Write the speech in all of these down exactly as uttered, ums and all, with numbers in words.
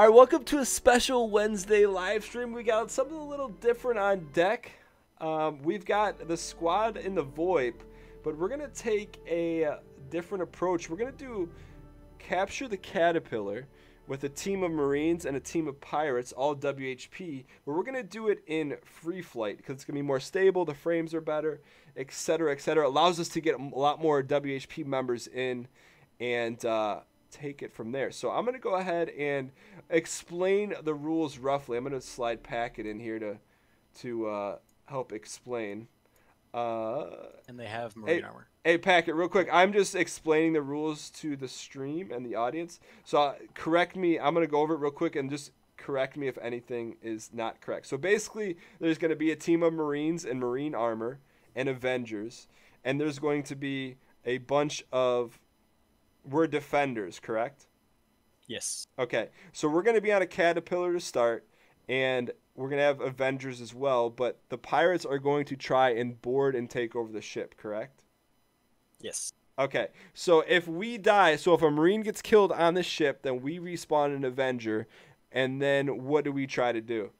All right, welcome to a special Wednesday live stream. We got something a little different on deck. Um, we've got the squad in the VoIP, but we're gonna take a different approach. We're gonna do Capture the Caterpillar with a team of Marines and a team of Pirates, all W H P, but we're gonna do it in free flight because it's gonna be more stable, the frames are better, et cetera, et cetera. It allows us to get a lot more W H P members in and uh, take it from there. So I'm gonna go ahead and explain the rules roughly. I'm gonna slide Packet in here to to uh, help explain. Uh, and they have Marine hey, armor. Hey Packet, real quick, I'm just explaining the rules to the stream and the audience. So uh, correct me. I'm gonna go over it real quick and just correct me if anything is not correct. So basically, there's gonna be a team of Marines and Marine armor and Avengers, and there's going to be a bunch of we're defenders, correct? Yes. Okay, so we're going to be on a Caterpillar to start, and we're going to have Avengers as well, but the Pirates are going to try and board and take over the ship, correct? Yes. Okay, so if we die, so if a Marine gets killed on the ship, then we respawn an Avenger, and then what do we try to do?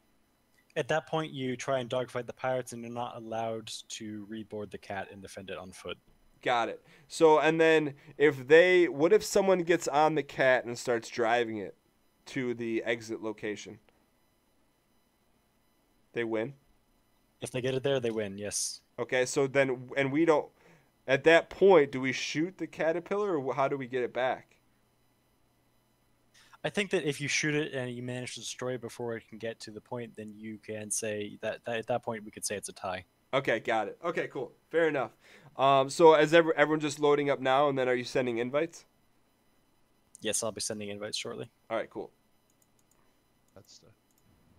At that point, you try and dogfight the Pirates, and you're not allowed to reboard the Cat and defend it on foot. Got it. So, and then if they, what if someone gets on the Cat and starts driving it to the exit location? They win? If they get it there, they win, yes. Okay, so then, and we don't, at that point, do we shoot the Caterpillar or how do we get it back? I think that if you shoot it and you manage to destroy it before it can get to the point, then you can say that, that at that point we could say it's a tie. Okay, got it. Okay, cool. Fair enough. Um, so is ever, everyone just loading up now, and then are you sending invites? Yes, I'll be sending invites shortly. All right, cool. That's the...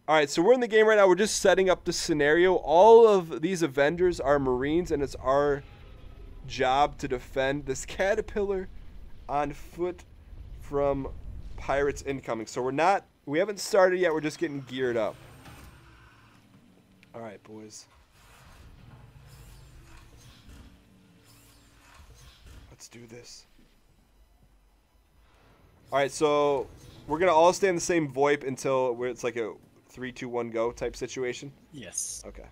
All right, so we're in the game right now. We're just setting up the scenario. All of these Avengers are Marines, and it's our job to defend this Caterpillar on foot from Pirates incoming. So we're not, we haven't started yet. We're just getting geared up. All right, boys. Let's do this. All right, so we're gonna all stay in the same VoIP until where it's like a three, two, one, go type situation. Yes. Okay.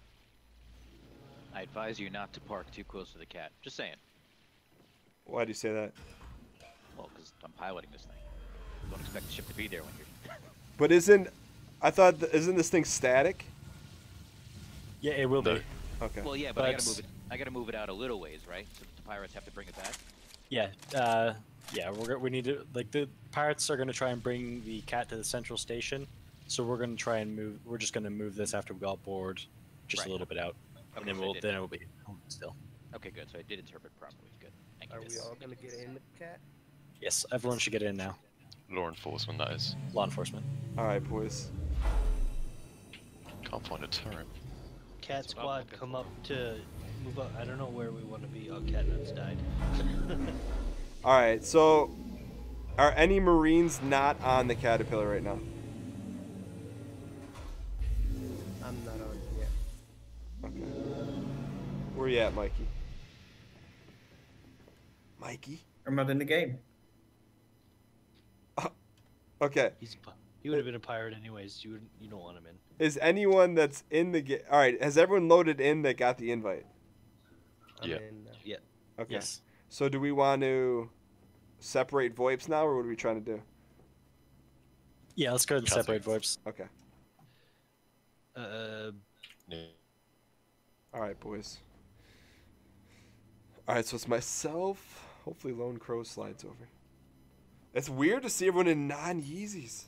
I advise you not to park too close to the Cat. Just saying. Why do you say that? Well, because I'm piloting this thing. I don't expect the ship to be there when you're. But isn't, I thought, th isn't this thing static? Yeah, it will no. be. Okay. Well, yeah, but, but I gotta move it. I gotta move it out a little ways, right? So the Pirates have to bring it back. Yeah, uh, yeah, we're, we need to, like, the Pirates are going to try and bring the Cat to the central station, so we're going to try and move, we're just going to move this after we got bored, just right. a little bit out, okay, and then, we'll, then it will be home still. Okay, good, so I did interpret properly, good. Thank are you. we all going to get in the Cat? Yes, everyone should get in now. Law enforcement, that is. Law enforcement. Alright, boys. Can't find a turret. Cat squad, come up to... Move up. I don't know where we want to be. Oh, Catnuts died. Alright, so are any Marines not on the Caterpillar right now? I'm not on yet. Okay. Where you at, Mikey? Mikey? I'm not in the game. Uh, okay. He's He would have been a pirate anyways. You, you don't want him in. Is anyone that's in the game... Alright, has everyone loaded in that got the invite? Yeah. I mean, uh, yeah. Okay. Yes. So do we want to separate VoIPs now, or what are we trying to do? Yeah, let's go ahead and separate VoIPs. Okay. Uh. No. All right, boys. All right, so it's myself. Hopefully, Lone Crow slides over. It's weird to see everyone in non-Yeezys.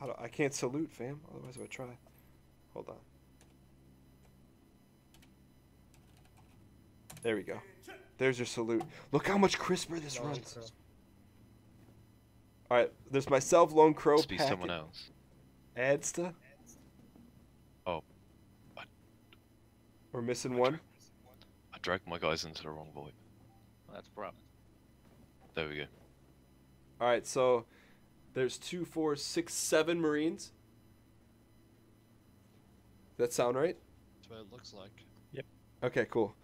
How do I can't salute, fam? Otherwise, I would try. Hold on. There we go. There's your salute. Look how much crisper this Lone runs. Crow. All right, there's myself, Lone Crow. Must be Packet, someone else. Adsta. Oh. I, We're missing I one. I dragged my guys into the wrong VoIP. Well, that's a problem. There we go. All right, so there's two, four, six, seven Marines. That sound right? That's what it looks like. Yep. Okay, cool.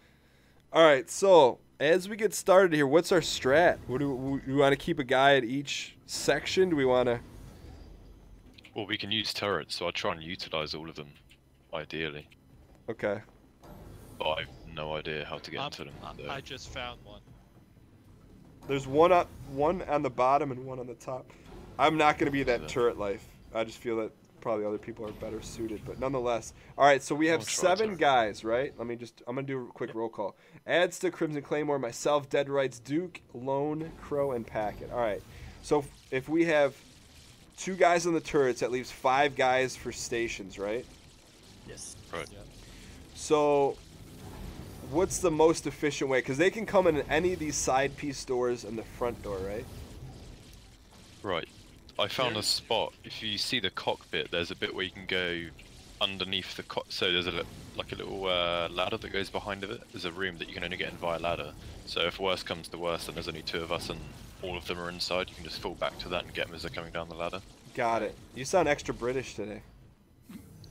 All right, so as we get started here, what's our strat? What do we, we want to keep a guy at each section? Do we want to? Well, we can use turrets, so I'll try and utilize all of them, ideally. Okay. But I have no idea how to get I'm, into them. So. I just found one. There's one up, one on the bottom and one on the top. I'm not going to be that yeah. turret life. I just feel that probably other people are better suited, but nonetheless. All right, so we have seven guys, right? Let me just, I'm going to do a quick roll call. Adsta, Crimson Claymore, myself, Dead to Rights, Duke, Lone, Crow, and Packet. All right, so if we have two guys on the turrets, that leaves five guys for stations, right? Yes. Right. Yeah. So what's the most efficient way? Because they can come in any of these side piece doors and the front door, right? Right. I found a spot. If you see the cockpit, there's a bit where you can go underneath the cock. So there's a like a little uh, ladder that goes behind of it. There's a room that you can only get in via ladder. So if worse comes to worse, and there's only two of us and all of them are inside, you can just fall back to that and get them as they're coming down the ladder. Got it. You sound extra British today.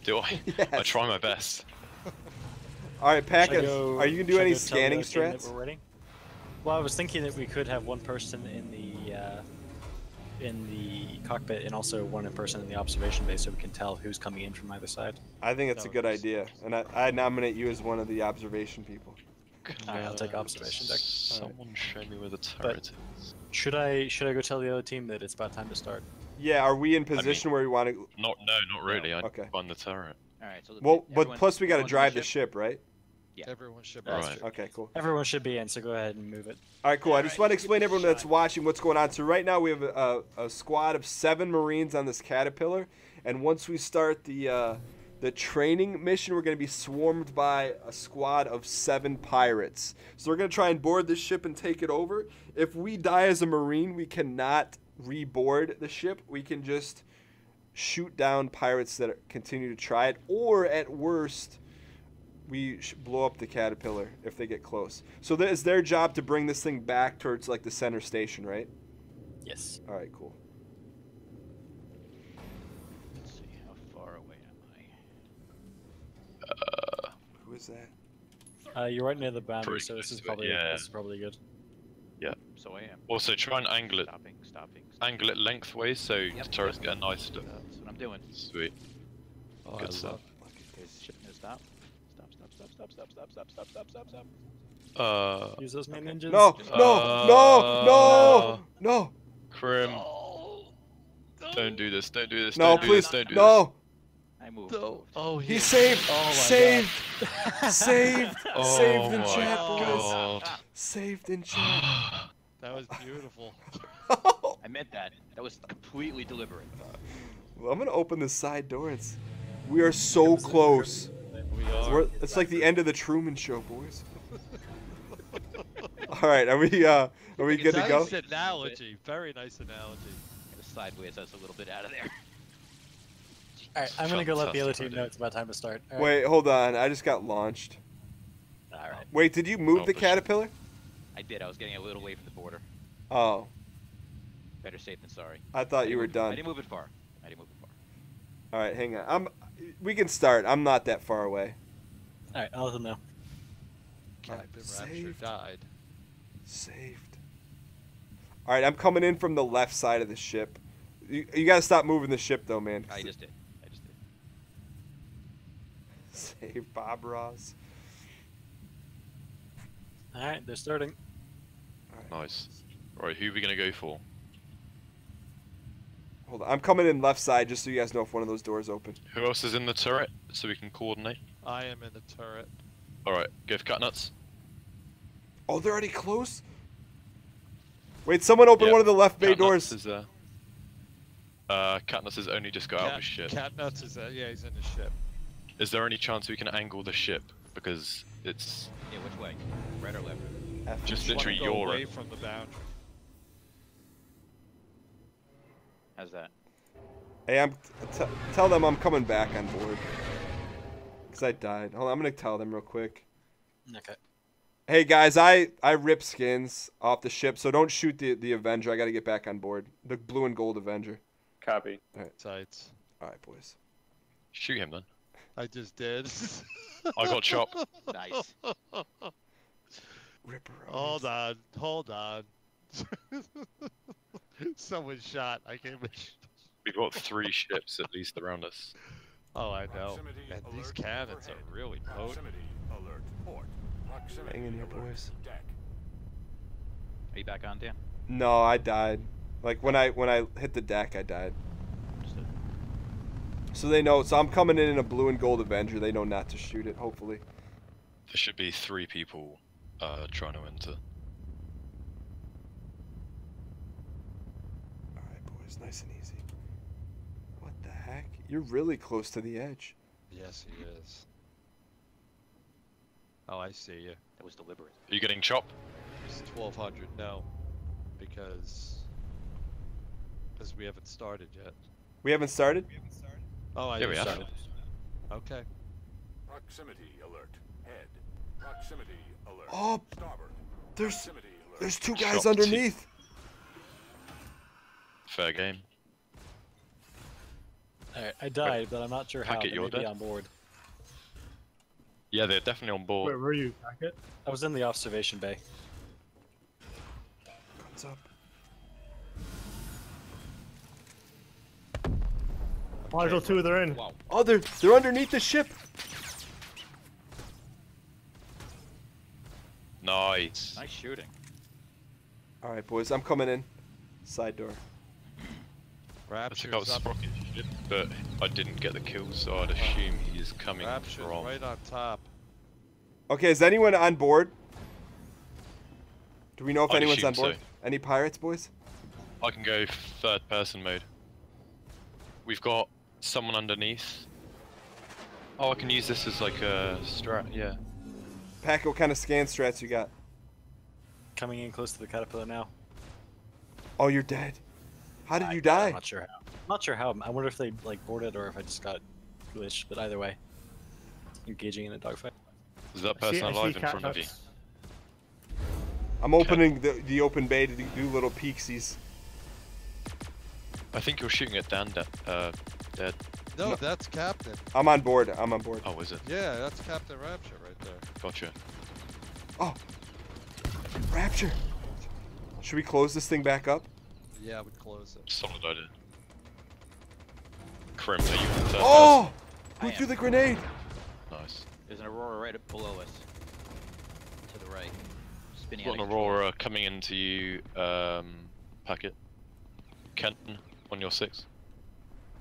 Do I? Yes. I try my best. All right, Packet. Are you gonna do any scanning strats? Well, I was thinking that we could have one person in the. Uh, in the cockpit and also one in person in the observation bay so we can tell who's coming in from either side. I think that's that a good idea, and I, I nominate you as one of the observation people. Alright, I'll take observation deck. Someone right. show me where the turret but is. Should I, should I go tell the other team that it's about time to start? Yeah, are we in position I mean, where we want to... Not, no, not really. No. I okay. find the turret. Alright, so well, but plus we got to drive the ship, right? Yeah. Everyone should be right. Okay, cool. Everyone should be in, so go ahead and move it. All right, cool. All I just right, want to explain to everyone shot. that's watching what's going on. So right now we have a, a squad of seven Marines on this Caterpillar, and once we start the uh, the training mission, we're going to be swarmed by a squad of seven pirates. So we're going to try and board this ship and take it over. If we die as a Marine, we cannot reboard the ship. We can just shoot down pirates that continue to try it, or at worst... we blow up the Caterpillar if they get close. So it's their job to bring this thing back towards like the center station, right? Yes. All right, cool. Let's see, how far away am I? Uh, Who is that? Uh, you're right near the boundary, so this is probably yeah. this is probably good. Yeah. So I am. Also, try and angle it. Stopping, stopping, stopping. Angle it lengthways so yep. the turrets get a nice look. That's what I'm doing. Sweet. Oh, good I stuff. Look at this shit. Stop. Stop, stop, stop, stop, stop, stop, stop, stop. Uh, Use those main okay. engines. No, no, uh, no, no, no. Crim. No. Don't do this, don't do this. No, don't please, do this, don't do no. this. I moved. No. Oh, he, he saved, oh saved, saved, saved, oh saved in chat, boys. Saved in chat. That was beautiful. I meant that. That was completely deliberate. Well, I'm going to open this side door. It's, we are so close. We We're, it's like the end of the Truman Show, boys. All right, are we uh, are we good nice to go? Nice analogy, very nice analogy. Sideways, that's a little bit out of there. All right, I'm gonna go let the other team know it's about time to start. Right. Wait, hold on, I just got launched. All right. Wait, did you move the Caterpillar? I did. I was getting a little away from the border. Oh. Better safe than sorry. I thought you were done. I didn't move it far. I didn't move it far. All right, hang on. I'm. We can start. I'm not that far away. All right, I'll let them know. Captain Rapture died. Saved. All right, I'm coming in from the left side of the ship. You, you gotta stop moving the ship, though, man. I just did. I just did. Saved, Bob Ross. All right, they're starting. All right. Nice. All right, who are we gonna go for? Hold on, I'm coming in left side just so you guys know if one of those doors open. Who else is in the turret so we can coordinate? I am in the turret. Alright, go for Catnuts. Oh, they're already close? Wait, someone open yep. one of the left bay Catnuts doors. Is, uh, uh, Catnuts has only just got Cat, out of the ship. Catnuts is there, yeah, he's in the ship. Is there any chance we can angle the ship? Because it's... Yeah, which way? Right or left? F just literally your away from the boundary. How's that? Hey, I'm t tell them I'm coming back on board. Cause I died. Hold on, I'm gonna tell them real quick. Okay. Hey guys, I I rip skins off the ship, so don't shoot the the Avenger. I gotta get back on board. The blue and gold Avenger. Copy. All right, tights. All right, boys. Shoot him then. I just did. I got chopped. Nice. Ripper. Hold on, hold on. Someone shot. I can't make. We've got three ships at least around us. Oh, I know. And these cannons are really potent. Alert port. Hang in here, boys. Deck. Are you back on, Dan? No, I died. Like when I when I hit the deck, I died. So they know. So I'm coming in in a blue and gold Avenger. They know not to shoot it. Hopefully. There should be three people uh, trying to enter. All right, boys. Nice and easy. What the heck? You're really close to the edge. Yes, he is. Oh, I see you. That was deliberate. Are you getting chopped? It's twelve hundred. No, because because we haven't started yet. We haven't started. We haven't started. Oh, I decided. Okay. Proximity alert. Head. Proximity alert. Oh, starboard. There's proximity alert. There's two guys Shop underneath. Two. Fair game. All right, I died, Wait, but I'm not sure how they may be on board. Yeah, they're definitely on board. Where were you, Packet? I was in the observation bay. What's up? Module two, they're in. Wow. Oh, they're, they're underneath the ship. Nice. Nice shooting. All right, boys, I'm coming in. Side door. Rapture's I think I was Sprocket ship, but I didn't get the kill, so I'd assume he is coming Rapture's from. Right on top. Okay, is anyone on board? Do we know if I'd anyone's on board? So. Any pirates, boys? I can go third-person mode. We've got. Someone underneath. Oh, I can use this as like a strat, yeah. Pack, what kind of scan strats you got? Coming in close to the Caterpillar now. Oh, you're dead. How did I, you die? I'm not sure how. I'm not sure how. I wonder if they like boarded or if I just got glitched, but either way. Engaging in a dogfight. Is that person I see, I alive in front of you? I'm opening okay. the, the open bay to do little peeksies. I think you're shooting at Dan, uh... Dead. No, no, that's Captain. I'm on board. I'm on board. Oh, is it? Yeah, that's Captain Rapture right there. Gotcha. Oh, Rapture. Should we close this thing back up? Yeah, I would close it. Solid idea. Crimson, you can turn Oh! Who threw the grenade? Nice. There's an Aurora right below us. To the right. Spinning Got out an Aurora control. Coming into you, um, Packet. Kenton, on your six.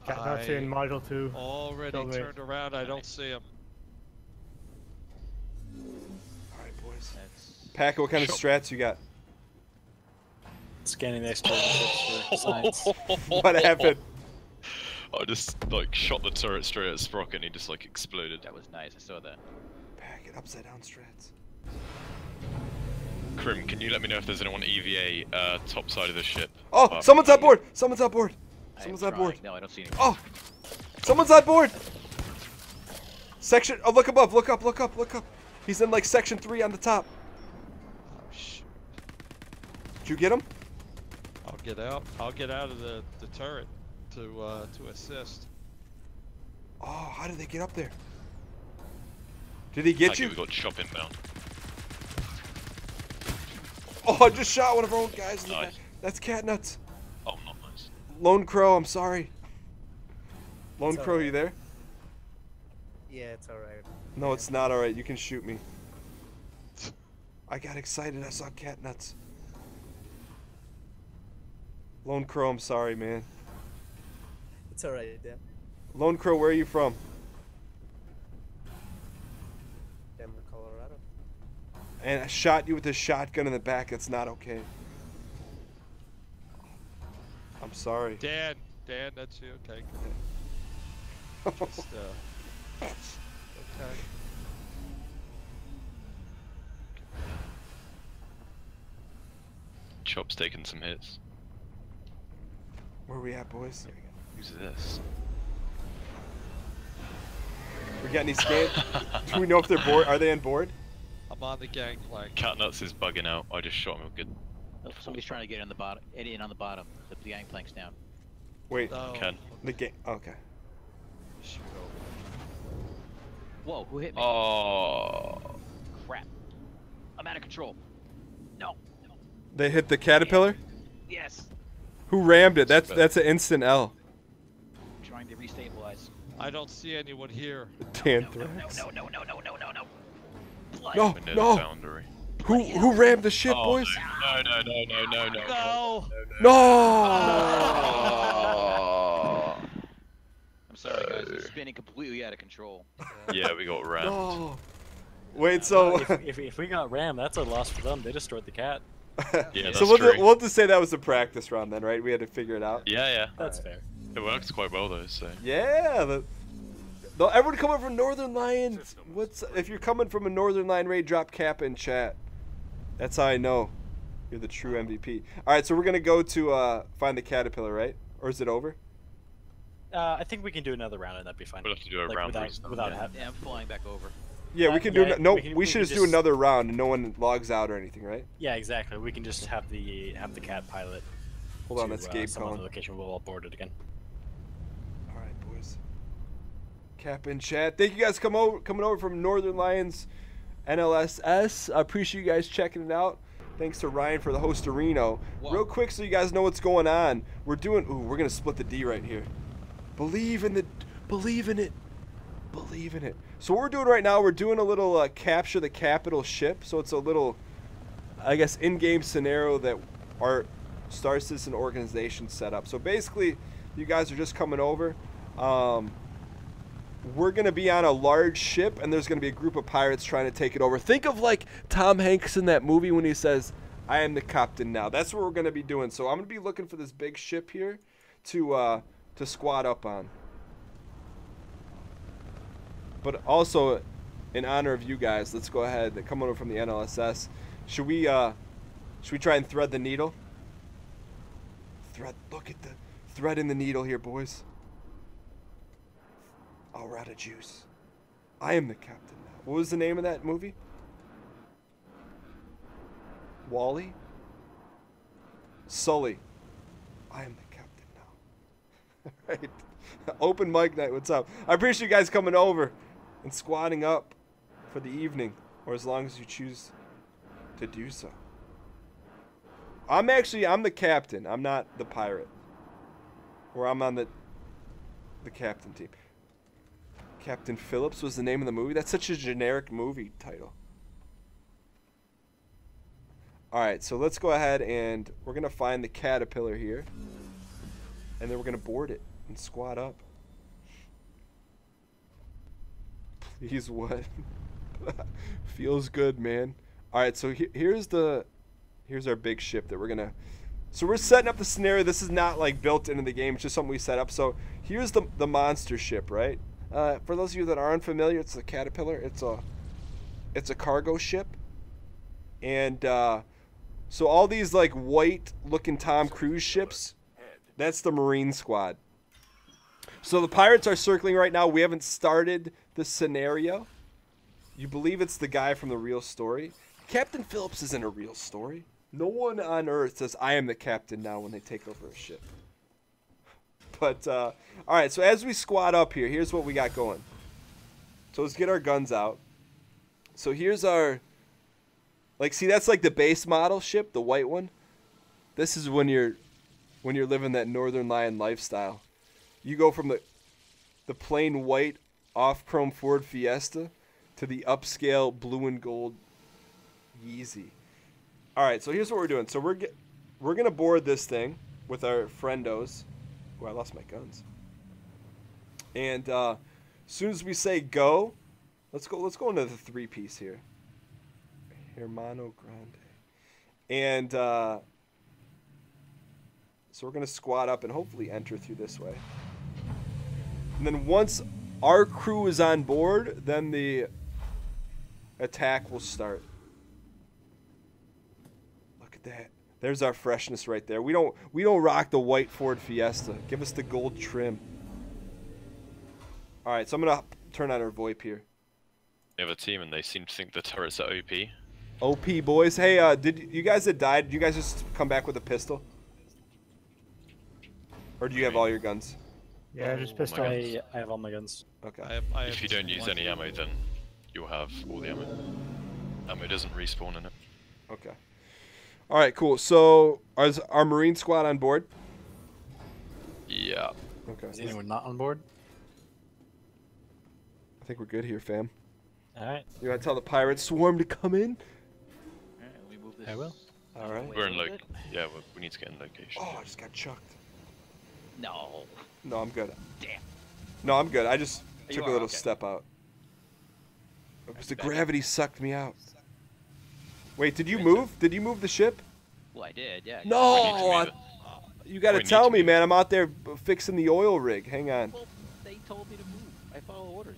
Catnuts in module two. Already turned around. I don't see him. All right, boys. That's... Pack, what kind Shop. of strats you got? Scanning the explosion ships for signs. What happened? I just like shot the turret straight at Sprocket, and he just like exploded. That was nice. I saw that. Pack it upside down strats. Crim, can you let me know if there's anyone E V A uh, top side of the ship? Oh, um, someone's on board. Someone's on board. Someone's on board. No, I don't see anyone. Oh! Someone's on board! Section... Oh, look above. Look up, look up, look up. He's in, like, section three on the top. Oh, shit. Did you get him? I'll get out. I'll get out of the, the turret to, uh, to assist. Oh, how did they get up there? Did he get I you? We got shop inbound. Oh, I just shot one of our own guys in nice. the back. That's Catnuts. Oh, no. Lone Crow, I'm sorry. Lone it's Crow, right. you there? Yeah, it's alright. No, it's not alright. You can shoot me. I got excited. I saw Catnuts. Lone Crow, I'm sorry, man. It's alright, Dan. Lone Crow, where are you from? Denver, Colorado. And I shot you with a shotgun in the back. That's not okay. I'm sorry. Dan, Dan, that's you. Okay, good. Just, uh, okay. Chop's taking some hits. Where are we at, boys? Here we go. Who's this? We got any scan? Do we know if they're board? Are they on board? I'm on the gangplank. Catnuts is bugging out. I just shot him. Good. Somebody's trying to get in the bottom. In on the bottom. The gangplank's down. Wait. Oh, Ken. The gang. Okay. Shoot over. Whoa! Who hit me? Oh. Crap! I'm out of control. They hit the Caterpillar? Yes. Who rammed it? That's that's an instant L. I'm trying to restabilize. I don't see anyone here. Danthrax. No, no, no, no, no, no, no, no. No, no. Who who rammed the ship, boys? No, no, no, no, no, no. No. No. I'm sorry, guys. It's spinning completely out of control. Yeah, we got rammed. Wait, so uh, if, if, if we got rammed, that's a loss for them. They destroyed the cat. Yeah, that's so we'll, true. Do, we'll have to say that was a practice round then, right? We had to figure it out. Yeah, yeah, that's right. Fair. It works quite well though. So yeah, the, the, everyone coming from Northern Lion. What's if you're coming from a Northern Lion raid? Drop cap in chat. That's how I know you're the true M V P. All right, so we're gonna go to uh, find the Caterpillar, right? Or is it over? Uh, I think we can do another round and that'd be fine. We'll have to do a like, round without, without yeah. having. Yeah, I'm flying back over. Yeah, uh, we can do yeah, no. We, can, we, we should just do just... another round, and no one logs out or anything, right? Yeah, exactly. We can just have the have the cat pilot. Hold to, on, that's uh, Gabe calling. Location. We'll all board it again. All right, boys. Cap in chat. Thank you guys come over coming over from Northern Lions, N L S S. I appreciate you guys checking it out. Thanks to Ryan for the hostorino. Whoa. Real quick, so you guys know what's going on. We're doing. Ooh, we're gonna split the D right here. Believe in the. Believe in it. Believe in it. So what we're doing right now, we're doing a little uh, capture the capital ship. So it's a little, I guess, in-game scenario that our Star Citizen organization set up. So basically, you guys are just coming over. Um, we're going to be on a large ship, and there's going to be a group of pirates trying to take it over. Think of like Tom Hanks in that movie when he says, I am the captain now. That's what we're going to be doing. So I'm going to be looking for this big ship here to uh, to squad up on. But also, in honor of you guys, let's go ahead. They come over from the N L S S. Should we, uh, should we try and thread the needle? Thread. Look at the thread in the needle here, boys. Aurora juice. I am the captain now. What was the name of that movie? Wally? Sully. I am the captain now. All right. Open mic night. What's up? I appreciate you guys coming over. And squatting up for the evening, or as long as you choose to do so. I'm actually I'm the captain. I'm not the pirate. Or I'm on the the captain team. Captain Phillips was the name of the movie. That's such a generic movie title. All right, so let's go ahead and we're gonna find the Caterpillar here, and then we're gonna board it and squat up. He's what? Feels good, man. All right, so he here's the, here's our big ship that we're gonna. So we're setting up the scenario. This is not like built into the game. It's just something we set up. So here's the the monster ship, right? Uh, for those of you that are unfamiliar, it's the Caterpillar. It's a, it's a cargo ship. And uh, so all these like white-looking Tom Cruise ships, that's the Marine Squad. So the pirates are circling right now. We haven't started the scenario. You believe it's the guy from the real story. Captain Phillips isn't a real story. No one on Earth says, I am the captain now when they take over a ship. But, uh, all right, so as we squad up here, here's what we got going. So let's get our guns out. So here's our, like, see, that's like the base model ship, the white one. This is when you're, when you're living that Northern Lion lifestyle. You go from the the plain white off-chrome Ford Fiesta to the upscale blue and gold Yeezy. All right, so here's what we're doing. So we're get, we're gonna board this thing with our friendos. Oh, I lost my guns. And uh, as soon as we say go, let's go. Let's go into the three-piece here. Hermano Grande. And uh, so we're gonna squat up and hopefully enter through this way. And then once our crew is on board, then the attack will start. Look at that. There's our freshness right there. We don't we don't rock the white Ford Fiesta. Give us the gold trim. All right, so I'm going to turn on our VoIP here. They have a team, and they seem to think the turrets are O P. O P, boys. Hey, uh, did you guys that died, did you guys just come back with a pistol? Or do you have all your guns? Yeah, I just pissed off. I, I have all my guns. Okay. I have, I have if you don't use any ammo, then you'll have all the ammo. Ammo doesn't respawn in it. Okay. All right, cool. So, is our Marine squad on board? Yeah. Okay. Is anyone not on board? I think we're good here, fam. All right. You want to tell the pirate swarm to come in? All right, we move this. I will. All right. We're in like, yeah, we need to get in location. Oh, I just got chucked. No. No, I'm good. Damn. No, I'm good. I just oh, took a little okay. step out. Because the gravity sucked me out. Wait, did you move? Did you move the ship? Well, I did, yeah. No! I, you gotta tell me, man. I'm out there fixing the oil rig. Hang on. Well, they told me to move. I follow orders.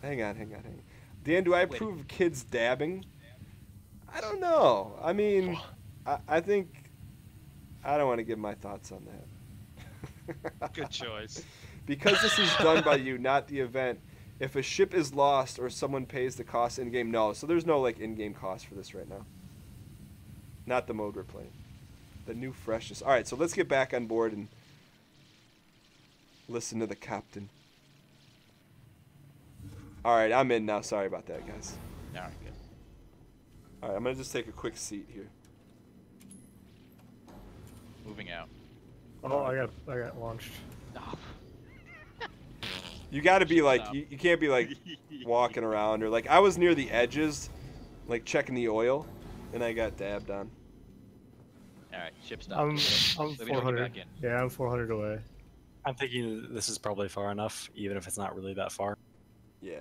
Hang on, hang on, hang on. Dan, do I approve of kids dabbing? I don't know. I mean, I, I think... I don't want to give my thoughts on that. Good choice. Because this is done by you, not the event. If a ship is lost or someone pays the cost in-game, no. So there's no, like, in-game cost for this right now. Not the mode we're playing. The new freshness. All right, so let's get back on board and listen to the captain. All right, I'm in now. Sorry about that, guys. All right, good. All right, I'm going to just take a quick seat here. Moving out. Oh, I got, I got launched. Stop. You gotta be like, you, you can't be like walking around or like, I was near the edges, like checking the oil, and I got dabbed on. Alright, ship's done. I'm, I'm four hundred. Yeah, I'm four hundred away. I'm thinking this is probably far enough, even if it's not really that far. Yeah.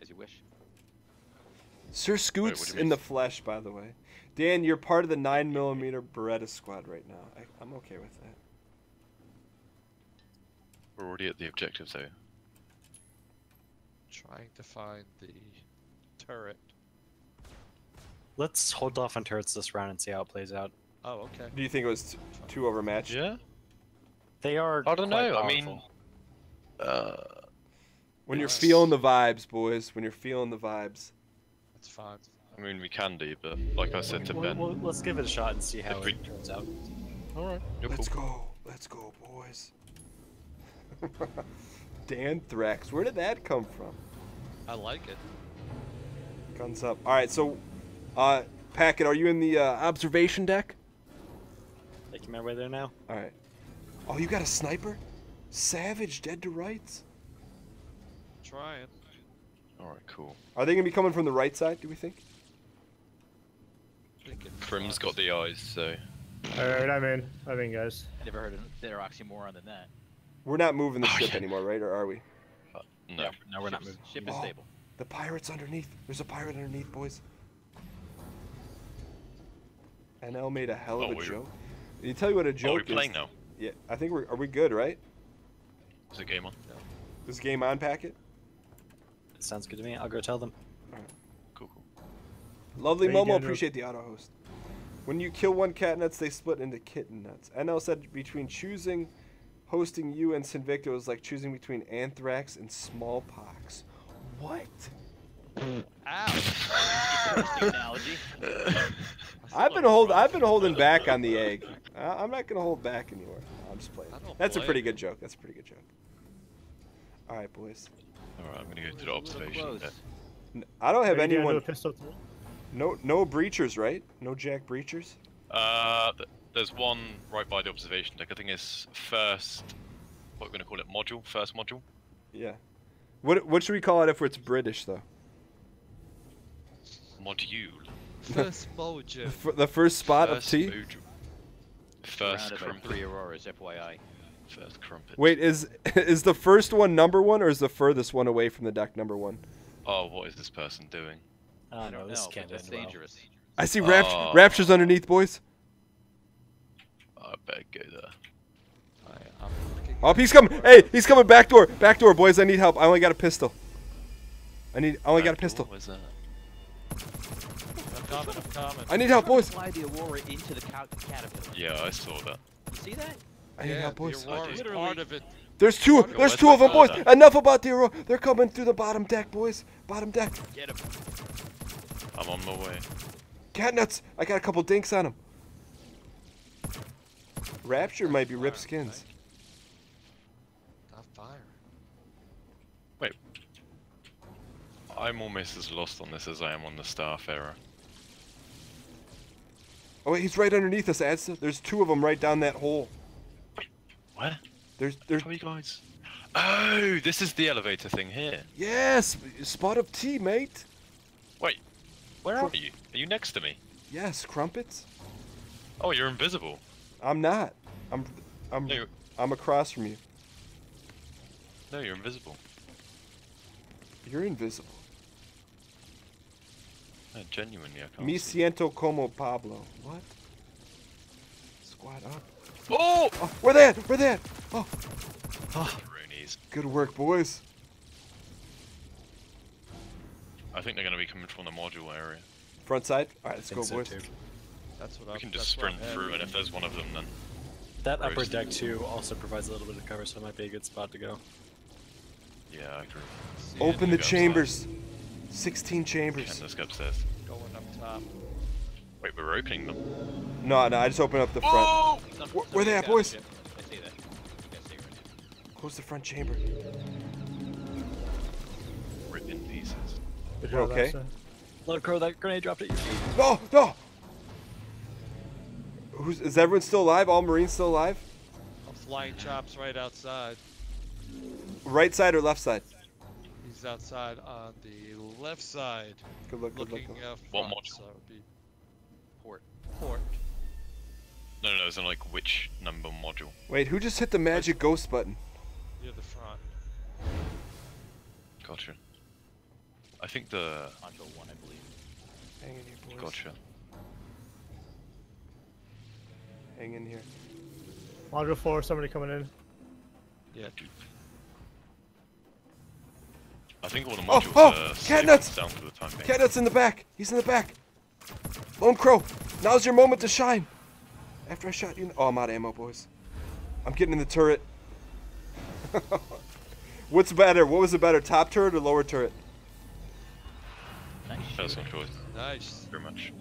As you wish. Sir Scoot's in the flesh, by the way. Dan, you're part of the nine millimeter Beretta squad right now. I, I'm okay with that. We're already at the objective, though. Trying to find the turret. Let's hold off on turrets this round and see how it plays out. Oh, okay. Do you think it was t too overmatched? Yeah. They are. I don't know. Powerful. I mean, uh, when yes. you're feeling the vibes, boys. When you're feeling the vibes. That's fine. I mean, we can do, but like I said to well, Ben, well, let's give it a shot and see how it we... turns out. All right. You're let's cool. go. Let's go, boys. Danthrax, where did that come from? I like it. Guns up. All right, so, uh, Packet, are you in the uh, observation deck? Making my way there now. All right. Oh, you got a sniper? Savage, dead to rights. Try it. All right, cool. Are they gonna be coming from the right side? Do we think? Prim's got the eyes, so. All right, I'm in. I'm in, guys. I never heard a better oxymoron than that. We're not moving the oh, ship yeah. anymore, right? Or are we? Uh, no. Yeah, no, we're Ship's, not moving. Ship is oh, stable. The pirate's underneath. There's a pirate underneath, boys. N L made a hell of oh, a joke. Can you tell you what a joke oh, we're is? Playing now. Yeah, I think we're. Are we good, right? Is the game on? No. Is the game on, Packet? It sounds good to me. I'll go tell them. All right. Cool, cool. Lovely Momo, appreciate the auto host. When you kill one Catnuts, they split into kitten nuts. N L said between choosing. Hosting you and Sinvicto was like choosing between anthrax and smallpox. What? Ow! I've been hold. I've been holding back on the egg. I'm not gonna hold back anymore. I'm just playing. That's a pretty good joke. That's a pretty good joke. All right, boys. All right, I'm gonna go to the observation. I don't have anyone. No, no breachers, right? No jack breachers. Uh. There's one right by the observation deck. I think it's first, what we're going to call it, module? First module? Yeah. What what should we call it if it's British, though? Module. First module. The, the first spot first of tea? Module. First crumpet. Three Auroras, F Y I. First crumpet. Wait, is is the first one number one, or is the furthest one away from the deck number one? Oh, what is this person doing? Oh, I don't know. This no, can't be dangerous. dangerous. I see Rapture, oh. Rapture's underneath, boys. I better go there. Right, I'm oh, he's coming! Door. Hey, he's coming! Back door! Back door, boys! I need help. I only got a pistol. I need. I only back got a pistol. Door, that? I'm coming, I'm coming. I need help, boys! Fly the Aurora into the Caterpillar. Yeah, I saw that. You see that? I need yeah, help, boys. The part of it. There's two. There's Where's two of them, boys. That? Enough about the Aurora. They're coming through the bottom deck, boys. Bottom deck. Get him. I'm on my way. Catnuts! I got a couple dinks on him. Rapture might be ripped skins. Not fire. Wait. I'm almost as lost on this as I am on the Starfarer. Oh wait, he's right underneath us, Adsta. There's two of them right down that hole. Wait, what? There's, there's. How are you guys? Oh, this is the elevator thing here. Yes, spot of tea, mate. Wait, where Crum are you? Are you next to me? Yes, crumpets. Oh, you're invisible. I'm not. I'm, I'm, no, I'm across from you. No, you're invisible. You're invisible. No, genuinely, I can't. Me siento como Pablo. What? Squat up. Oh! Oh, we're there! We're there! Oh! Oh. Roonies. Good work, boys. I think they're going to be coming from the module area. Front side? Alright, let's go, so boys. Too. That's what we I'm, can just sprint through, and if there's one of them, then... That upper deck, too, also provides a little bit of cover, so it might be a good spot to go. Yeah, I agree. See, open the chambers! Upside. sixteen chambers. Can, let's go upstairs. Going up top. Wait, we're opening them. No, no, I just opened up the front. Oh! Where, where they at, boys? I see that. Close the front chamber. Rip in pieces. We're okay. Lone Crow, that grenade dropped at your feet. No, no! Who's, is everyone still alive? All Marines still alive? I'm flying chops right outside. Right side or left side? He's outside on the left side. Good luck, good luck. Uh, one more. So port. Port. No, no, no, it's not like which number module. Wait, who just hit the magic ghost button? Near the front. Gotcha. I think the... Under one, I believe. Hang in here, boys. Gotcha. Hang in here. Module four, somebody coming in. Yeah, dude. I think all the modules oh, oh, are Catnuts! Down for the time being. Catnuts in the back! He's in the back! Lone Crow, now's your moment to shine! After I shot you in the... Oh, I'm out of ammo, boys. I'm getting in the turret. What's better? What was the better, top turret or lower turret? Nice. Personal choice. Nice. Very much.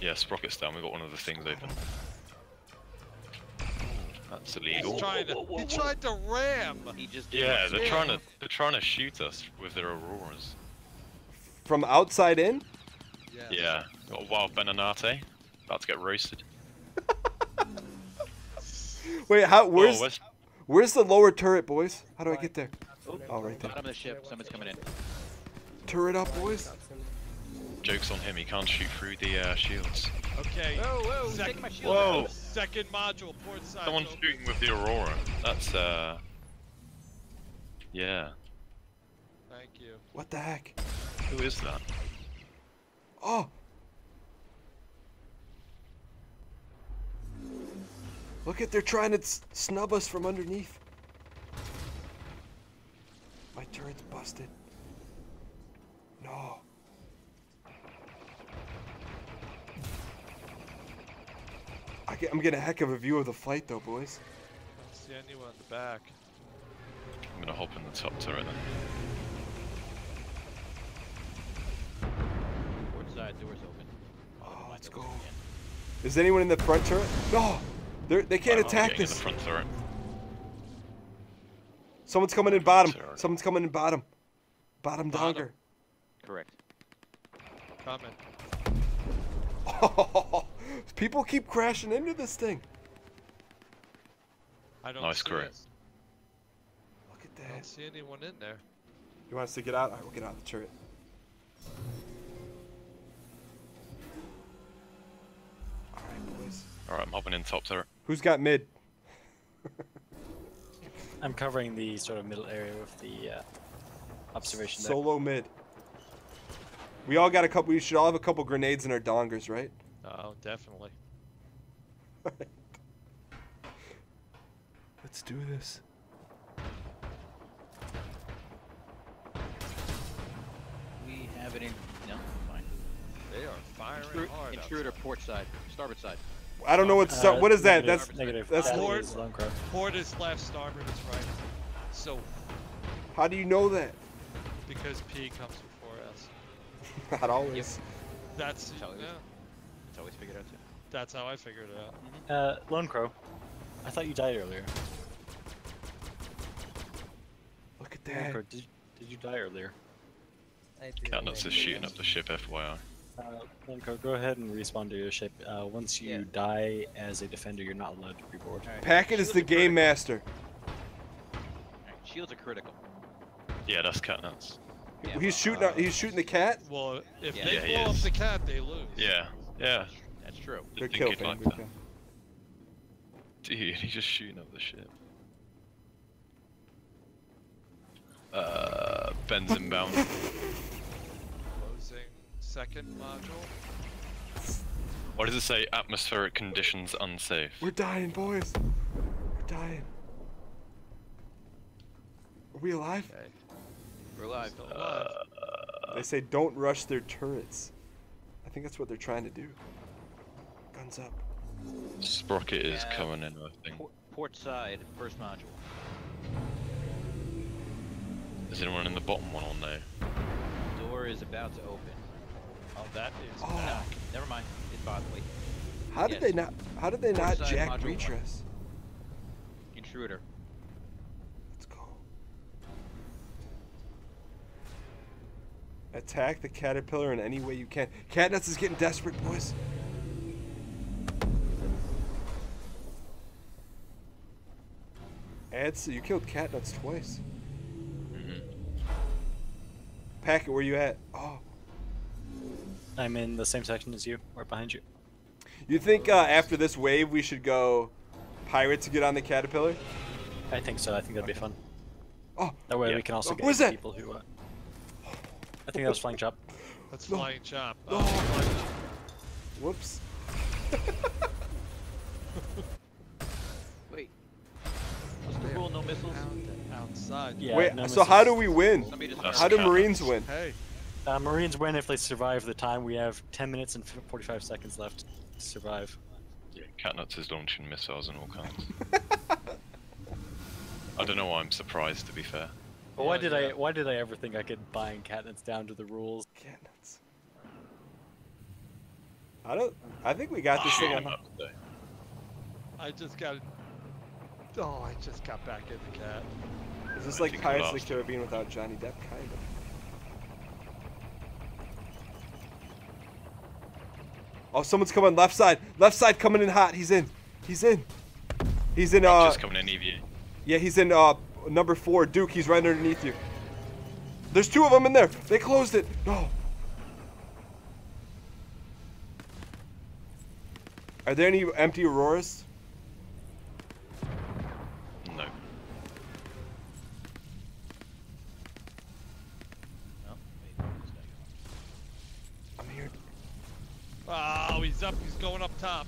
Yeah, Sprocket's down. We got one of the things open. That's illegal. He's trying to, whoa, whoa, whoa, whoa. He tried to ram. He just yeah, they're ram. trying to they're trying to shoot us with their auroras. From outside in? Yeah. Yeah. Got a wild Beninati. About to get roasted. Wait, how? Where's oh, where's the lower turret, boys? How do I get there? Oh, oh right there. Bottom of the ship. Someone's coming in. Turret up, boys. Joke's on him, he can't shoot through the uh, shields. Okay. Whoa, whoa, Second, my shield whoa. Second module, port side. Someone's open. Shooting with the Aurora. That's, uh... yeah. Thank you. What the heck? Who is that? Oh! Look at, they're trying to snub us from underneath. My turret's busted. No. I get, I'm getting a heck of a view of the fight, though, boys. I don't see anyone in the back. I'm gonna hop in the top turret then. Port side, doors open. Oh, let's go. Is anyone in the front turret? No, They're, they can't I'm attack this. In the front turret. Someone's coming in bottom. Turret. Someone's coming in bottom. Bottom, bottom. Donger. Correct. Coming. Oh. People keep crashing into this thing. I don't nice see crit. It. Look at that. I don't see anyone in there. You want us to get out? Alright, we'll get out of the turret. Alright, boys. Alright, I'm hopping in top turret. Who's got mid? I'm covering the sort of middle area with the uh, observation deck. Solo mid. We all got a couple, we should all have a couple grenades in our dongers, right? Oh, definitely. Right. Let's do this. We have it in. No, fine. They are firing Intru hard. Intruder outside. Port side, starboard side. I don't know what's uh, what is that? Negative, that's negative. That's port. Port is left, starboard is right. So. How do you know that? Because P comes before S. Not always. Yep. That's. Yeah. That's how we figured it out. That's how I figured it out. Mm-hmm. Uh, Lone Crow, I thought you died earlier. Look at that. Lone Crow, did, did you die earlier? I did. Catnuts is shooting up the ship, F Y I. Uh, Lone Crow, go ahead and respawn to your ship. Uh, once you yeah. die as a defender, you're not allowed to be bored. Right. Packet is the game master. Right. Shields are critical. Yeah, that's Catnuts. Yeah, he's well, shooting. Uh, he's shooting the cat. Well, if yeah. they yeah, blow up the cat, they lose. Yeah, yeah. That's true. They're killed. Like that. Dude, he's just shooting up the ship. Uh, Ben's inbound. Closing second module. What does it say? Atmospheric conditions unsafe. We're dying, boys. We're dying. Are we alive? Okay. We're alive. Still alive. Uh, they say don't rush their turrets. I think that's what they're trying to do. Guns up. Sprocket is yeah. coming in, I think. Port, port side, first module. Is anyone in the bottom one or no? Door is about to open. Oh, that is. Oh. No, never mind. It bothered me. How yes. did they not? How did they port not jack Retress? Intruder. Let's go. Attack the Caterpillar in any way you can. Catnuts is getting desperate, boys. Adsta, you killed Catnuts twice. Mm-hmm. Packet, where you at? Oh. I'm in the same section as you, or behind you. You think uh, after this wave we should go pirate to get on the Caterpillar? I think so. I think that'd be fun. Oh. That way yeah. we can also oh, get people who. Uh... I think that was flying chop. That's no. flying chop. Oh, no. flying chop. Whoops. Cool, no missiles outside. Yeah, Wait, no so missiles. How do we win? How do Marines win? Hey. Uh, Marines win if they survive the time. We have ten minutes and forty-five seconds left to survive. Yeah, Catnuts is launching missiles and all kinds. I don't know why I'm surprised, to be fair. But why did I? Why did I ever think I could bind Catnuts down to the rules? Catnuts. I don't. I think we got this thing. On. I just got. Oh, I just got back in the cat. Is this like Pirates of the Caribbean without Johnny Depp? Kind of. Oh, someone's coming left side. Left side coming in hot. He's in. He's in. He's in. Uh, just coming in E V A. Yeah, he's in uh, number four. Duke, he's right underneath you. There's two of them in there. They closed it. No. Are there any empty Auroras? Oh, he's up. He's going up top.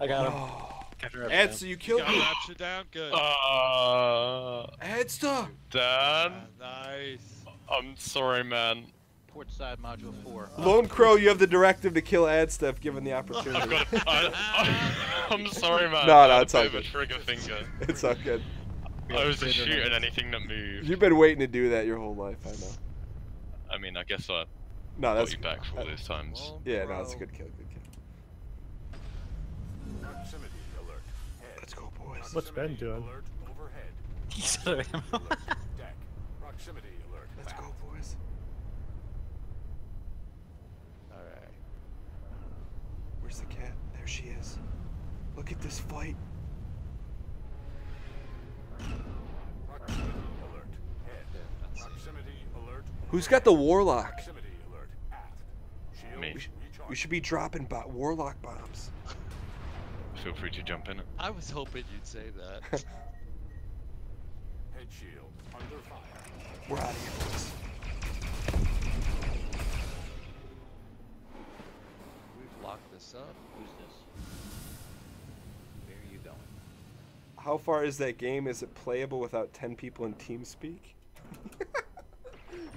I got him. Oh. Adsta, you killed me. Rapture down. Good. Uh, Adsta. Dan. Ah, nice. I'm sorry, man. Port side module four. Lone Crow, you have the directive to kill Adsta if given the opportunity. I've got a, I, I, I'm sorry, man. No, no, it's all good. Trigger finger. It's all good. I was just shooting anything that moved. You've been waiting to do that your whole life, I know. I mean, I guess I. No, that's you back for all those times. Well, yeah, no, that's a good kill, good kill. Let's go, boys. What's Ben doing? He's out of ammo. Let's go, boys. All right. Where's the cat? There she is. Look at this fight. Proximity alert. Head. Proximity alert. Who's got the Warlock? Me. We, sh we should be dropping bo warlock bombs. Feel free to jump in it. I was hoping you'd say that. Head shield under fire. We're out of here, boys. We've locked this up. Who's this? Where are you going? How far is that game? Is it playable without ten people in TeamSpeak?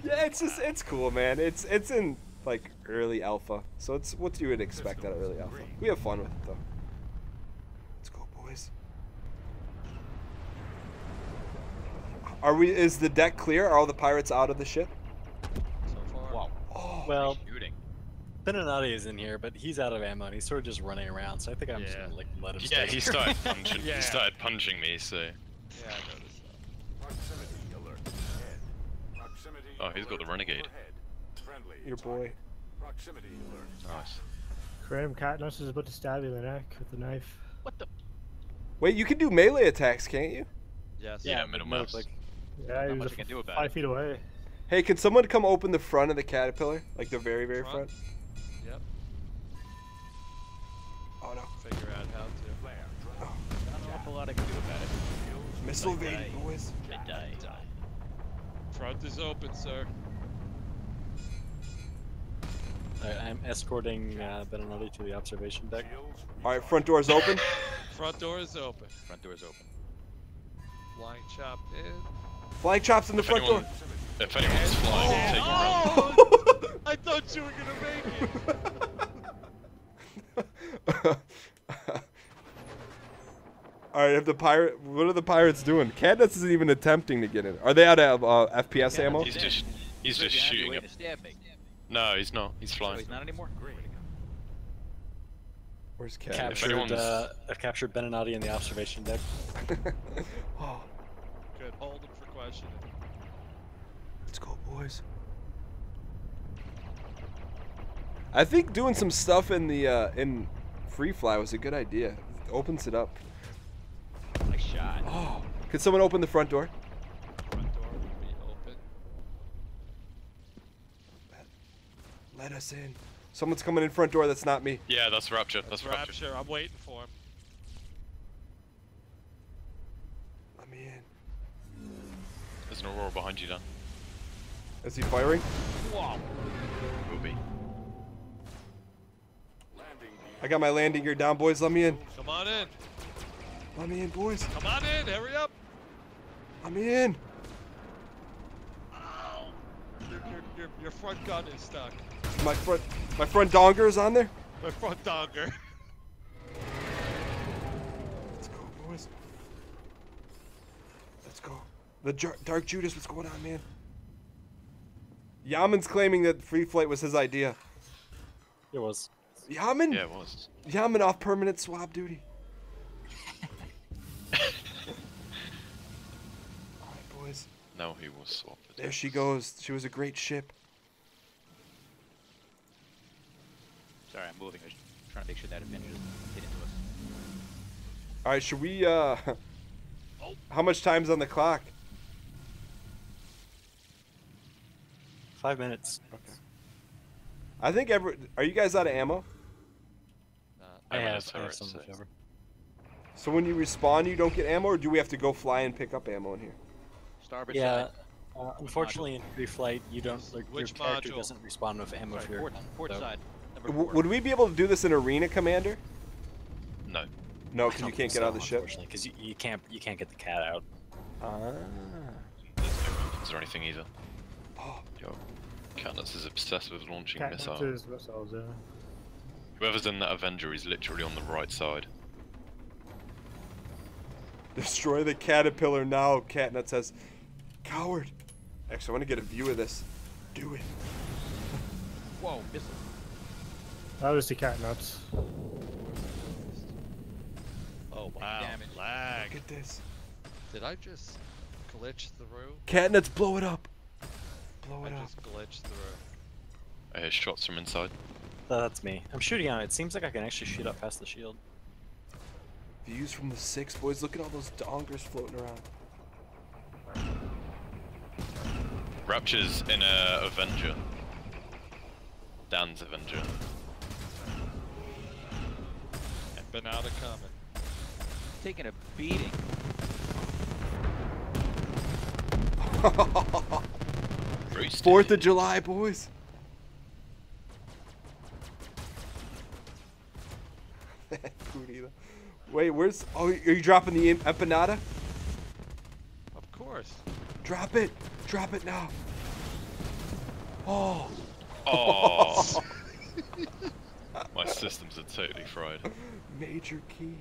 Yeah, it's just it's cool, man. It's it's in. Like early alpha, so it's what you would expect out of early alpha. We have fun with it though. Let's go, boys. Are we? Is the deck clear? Are all the pirates out of the ship? So far. Wow. Oh, well, shooting. Beninati is in here, but he's out of ammo and he's sort of just running around. So I think I'm yeah. just gonna like let him. Yeah, he started punching. yeah. He started punching me, so. Yeah, I noticed that. Proximity alert. Head. Proximity oh, he's got the renegade. Your boy. Proximity alert. Nice. Karim Catnuts is about to stab you in the neck with the knife. What the? Wait, you can do melee attacks, can't you? Yes. Yeah, yeah, middle mouse. Like, yeah, he was do about five it. feet away. Hey, can someone come open the front of the caterpillar? Like the very, very front? front? Yep. Oh no. Figure out how to. Oh. Not an awful lot I can do about it. Missile evading, boys. I die. Front is open, sir. Right, I'm escorting uh, Beninati to the observation deck. Alright, front door's open. Front door is open. Front door is open. Flying chop in. Flying chop's in the if front anyone, door. If anyone's flying, take oh, take oh! I thought you were gonna make it. Alright, if the pirate, what are the pirates doing? Catnuts isn't even attempting to get in. Are they out of uh, F P S yeah, ammo? He's just, he's so just shooting him. No, he's not. He's flying. So he's not anymore. Great. Where's Cat? Captured, uh, I've captured Beninati in the observation deck. Oh, good. Hold him for questioning. Let's go, boys. I think doing some stuff in the uh, in free fly was a good idea. It opens it up. Nice shot. Oh, could someone open the front door? Front door will be open. Let, let us in. Someone's coming in front door. That's not me. Yeah, that's Rapture. That's, that's Rapture. Rapture. I'm waiting for him. Let me in. There's an Aurora behind you, Dan. Is he firing? Whoa. Movie. I got my landing gear down, boys. Let me in. Come on in. Let me in, boys. Come on in. Hurry up. Let me in. Ow. Your, your, your front gun is stuck. My front, my front donger is on there. My front donger. Let's go, boys. Let's go. The jar Dark Judas, what's going on, man? Yaman's claiming that free flight was his idea. It was. Yaman? Yeah, it was. Yaman off permanent swab duty. All right, boys. No, he was swapped. There she goes. She was a great ship. Sorry, I'm moving. I was trying to make sure that Avenger doesn't hit into us. Alright, should we, uh... Oh. How much time's on the clock? Five minutes. Okay. I think every... Are you guys out of ammo? Uh, I, I have, have some. So when you respawn, you don't get ammo, or do we have to go fly and pick up ammo in here? Starboard yeah. Side. Uh, unfortunately, in free flight, you don't... Like, Which your character module? doesn't respawn with ammo right, here. Port, port so. side. W would we be able to do this in Arena Commander? No. No, because you can't get so, out of the ship. Because you, you can't you can't get the cat out. Ah. There's no weapons or anything either. Oh. Yo, Catnuts is obsessed with launching Cat missiles. Is missiles yeah. Whoever's in that Avenger is literally on the right side. Destroy the caterpillar now, Catnuts says. Coward. Actually, I want to get a view of this. Do it. Whoa, missile. That was the Catnuts. Oh wow! Damn it. Lag. Look at this. Did I just glitch through? Catnuts, blow it up! Blow it I up! I just glitched through. I hear shots from inside. Uh, that's me. I'm shooting on it. It seems like I can actually shoot up past the shield. Views from the six, boys. Look at all those dongers floating around. Rapture's in a Avenger. Dan's Avenger. Been out of combat. Taking a beating. Fourth of July, boys. Wait, where's? Oh, are you dropping the empanada? Of course. Drop it. Drop it now. Oh. Oh. My systems are totally fried. Major key.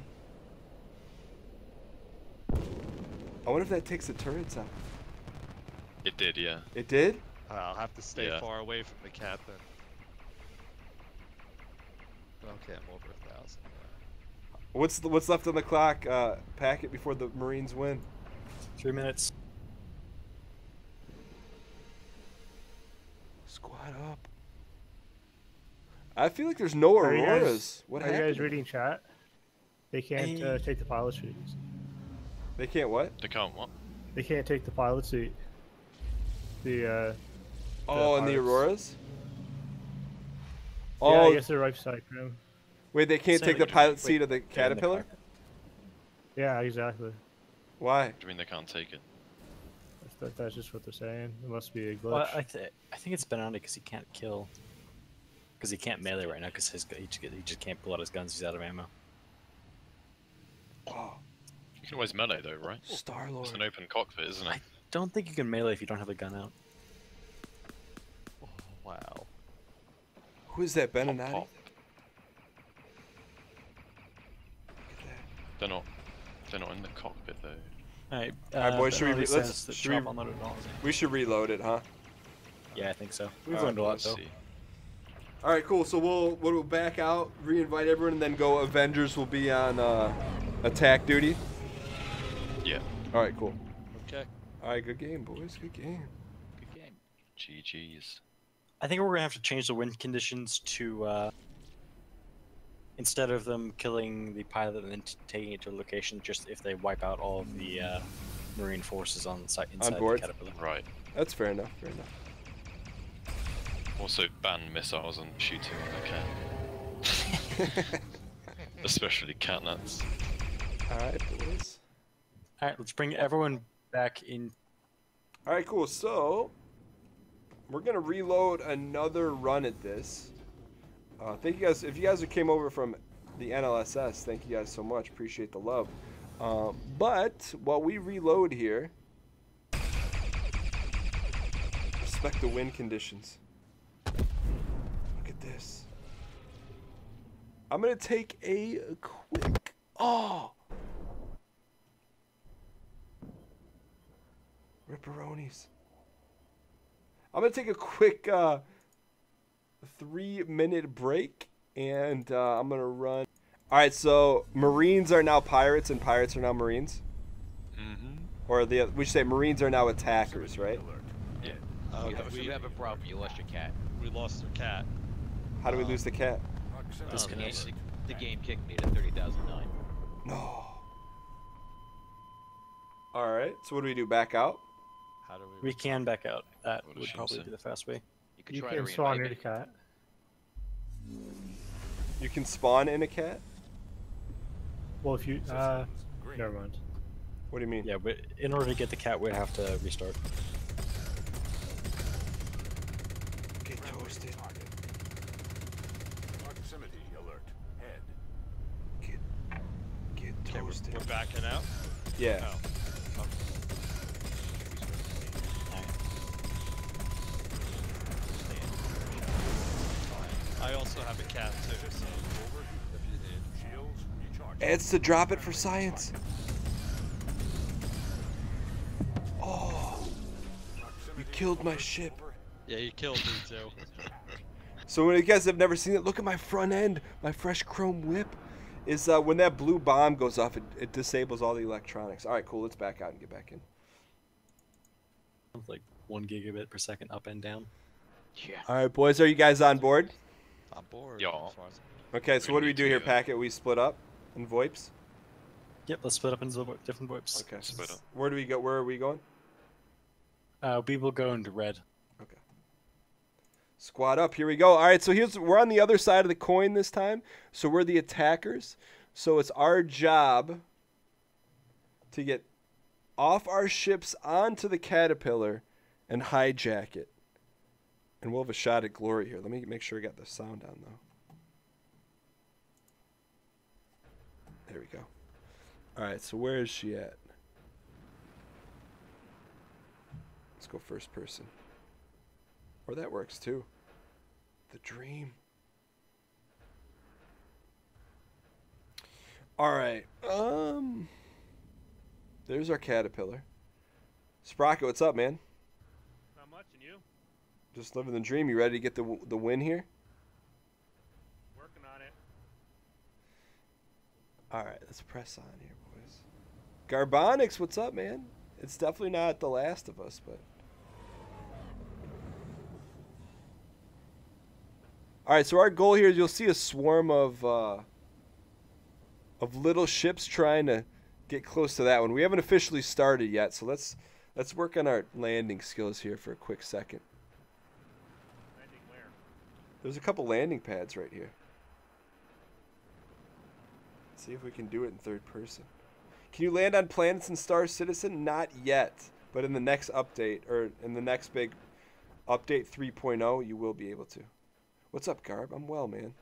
I wonder if that takes the turrets out. It did, yeah. It did? I'll have to stay yeah. far away from the cat then. Okay, I'm over a thousand. Yeah. What's the, what's left on the clock? Uh, Packet before the Marines win. Three minutes. Squad up. I feel like there's no Auroras. Are you guys, what happened? Are you guys reading chat? They can't uh, take the pilot suit. They can't what? They can't what? They can't take the pilot suit. The, uh... oh, the and the Auroras? Yeah, oh, I guess they're right beside him. Wait, they can't so take the pilot wait, seat of the Caterpillar? The yeah, exactly. Why? Do you mean they can't take it? I thought that's just what they're saying. It must be a glitch. Well, I, th I think it's Beninati because he can't kill. Because he can't melee right now because he just can't pull out his guns. He's out of ammo. Oh. You can always melee though, right? Star-Lord. It's an open cockpit, isn't it? I don't think you can melee if you don't have a gun out. Oh, wow. Who is that, Beninati? Look at that. They're not, they're not in the cockpit though. Alright, uh, All right, boys, should we, let's, let's, should we, we should reload it, huh? Yeah, I think so. We've right, learned a lot though. Alright, cool, so we'll, we'll back out, re-invite everyone, and then go Avengers will be on uh, attack duty. Yeah. Alright, cool. Okay. Alright, good game, boys, good game. Good game. G G's. I think we're gonna have to change the wind conditions to uh, instead of them killing the pilot and then t taking it to a location, just if they wipe out all of the uh, marine forces on the site inside on board. The Caterpillar. Right. That's fair enough. Fair enough. Also ban missiles and shooting when they can, especially Catnuts. All right, boys. All right, let's bring everyone back in. All right, cool. So. We're gonna reload another run at this. Uh, thank you guys. If you guys came over from the N L S S, thank you guys so much. Appreciate the love. Um, but while we reload here, respect the wind conditions. Look at this. I'm gonna take a quick. Oh, Ripperonis. I'm going to take a quick uh, three minute break and uh, I'm going to run. All right, so Marines are now pirates and pirates are now Marines. Mm-hmm. Or the, we should say Marines are now attackers, right? Yeah. Uh, we, have, we have a problem. You lost your cat. We lost your cat. How do we um, lose the cat? This the, game, the game kicked me to thirty thousand nine. No. All right, so what do we do? Back out? How do we, we can back out. That would probably be the fast way. You can, you try can to spawn in a cat. You can spawn in a cat? Well, if you... Uh, never mind. What do you mean? Yeah, but in order to get the cat, we'd have to restart. Get toasted. Proximity alert. Head. Get, get toasted. We're backing out? Yeah. Oh. I also have a cat too, so over if you did. Shields recharge. It's to drop it for science. Oh, you killed my ship. Yeah, you killed me too. So when you guys have never seen it, look at my front end. My fresh chrome whip is uh, when that blue bomb goes off, it, it disables all the electronics. All right, cool. Let's back out and get back in. Like one gigabit per second up and down. Yeah. All right, boys. Are you guys on board? On board. Y'all. Okay, so what do we do here, Packet? We split up in VoIPs? Yep, let's split up into different VoIPs. Okay. Split up. Where do we go? Where are we going? Uh, we will go into red. Okay. Squad up. Here we go. All right, so here's we're on the other side of the coin this time. So we're the attackers. So it's our job to get off our ships onto the Caterpillar and hijack it. And we'll have a shot at glory here. Let me make sure I got the sound on, though. There we go. All right, so where is she at? Let's go first person. Or that works, too. The dream. All right. Um. There's our Caterpillar. Sprocket, what's up, man? Not much, and you? Just living the dream. You ready to get the the win here? Working on it. All right, let's press on here, boys. Garbonics, what's up, man? It's definitely not The Last of Us, but Alright, so our goal here is you'll see a swarm of uh, of little ships trying to get close to that one. We haven't officially started yet, so let's let's work on our landing skills here for a quick second. Landing where? There's a couple landing pads right here. Let's see if we can do it in third person. Can you land on planets in Star Citizen? Not yet, but in the next update, or in the next big update three point oh, you will be able to. What's up, Garb? I'm well, man.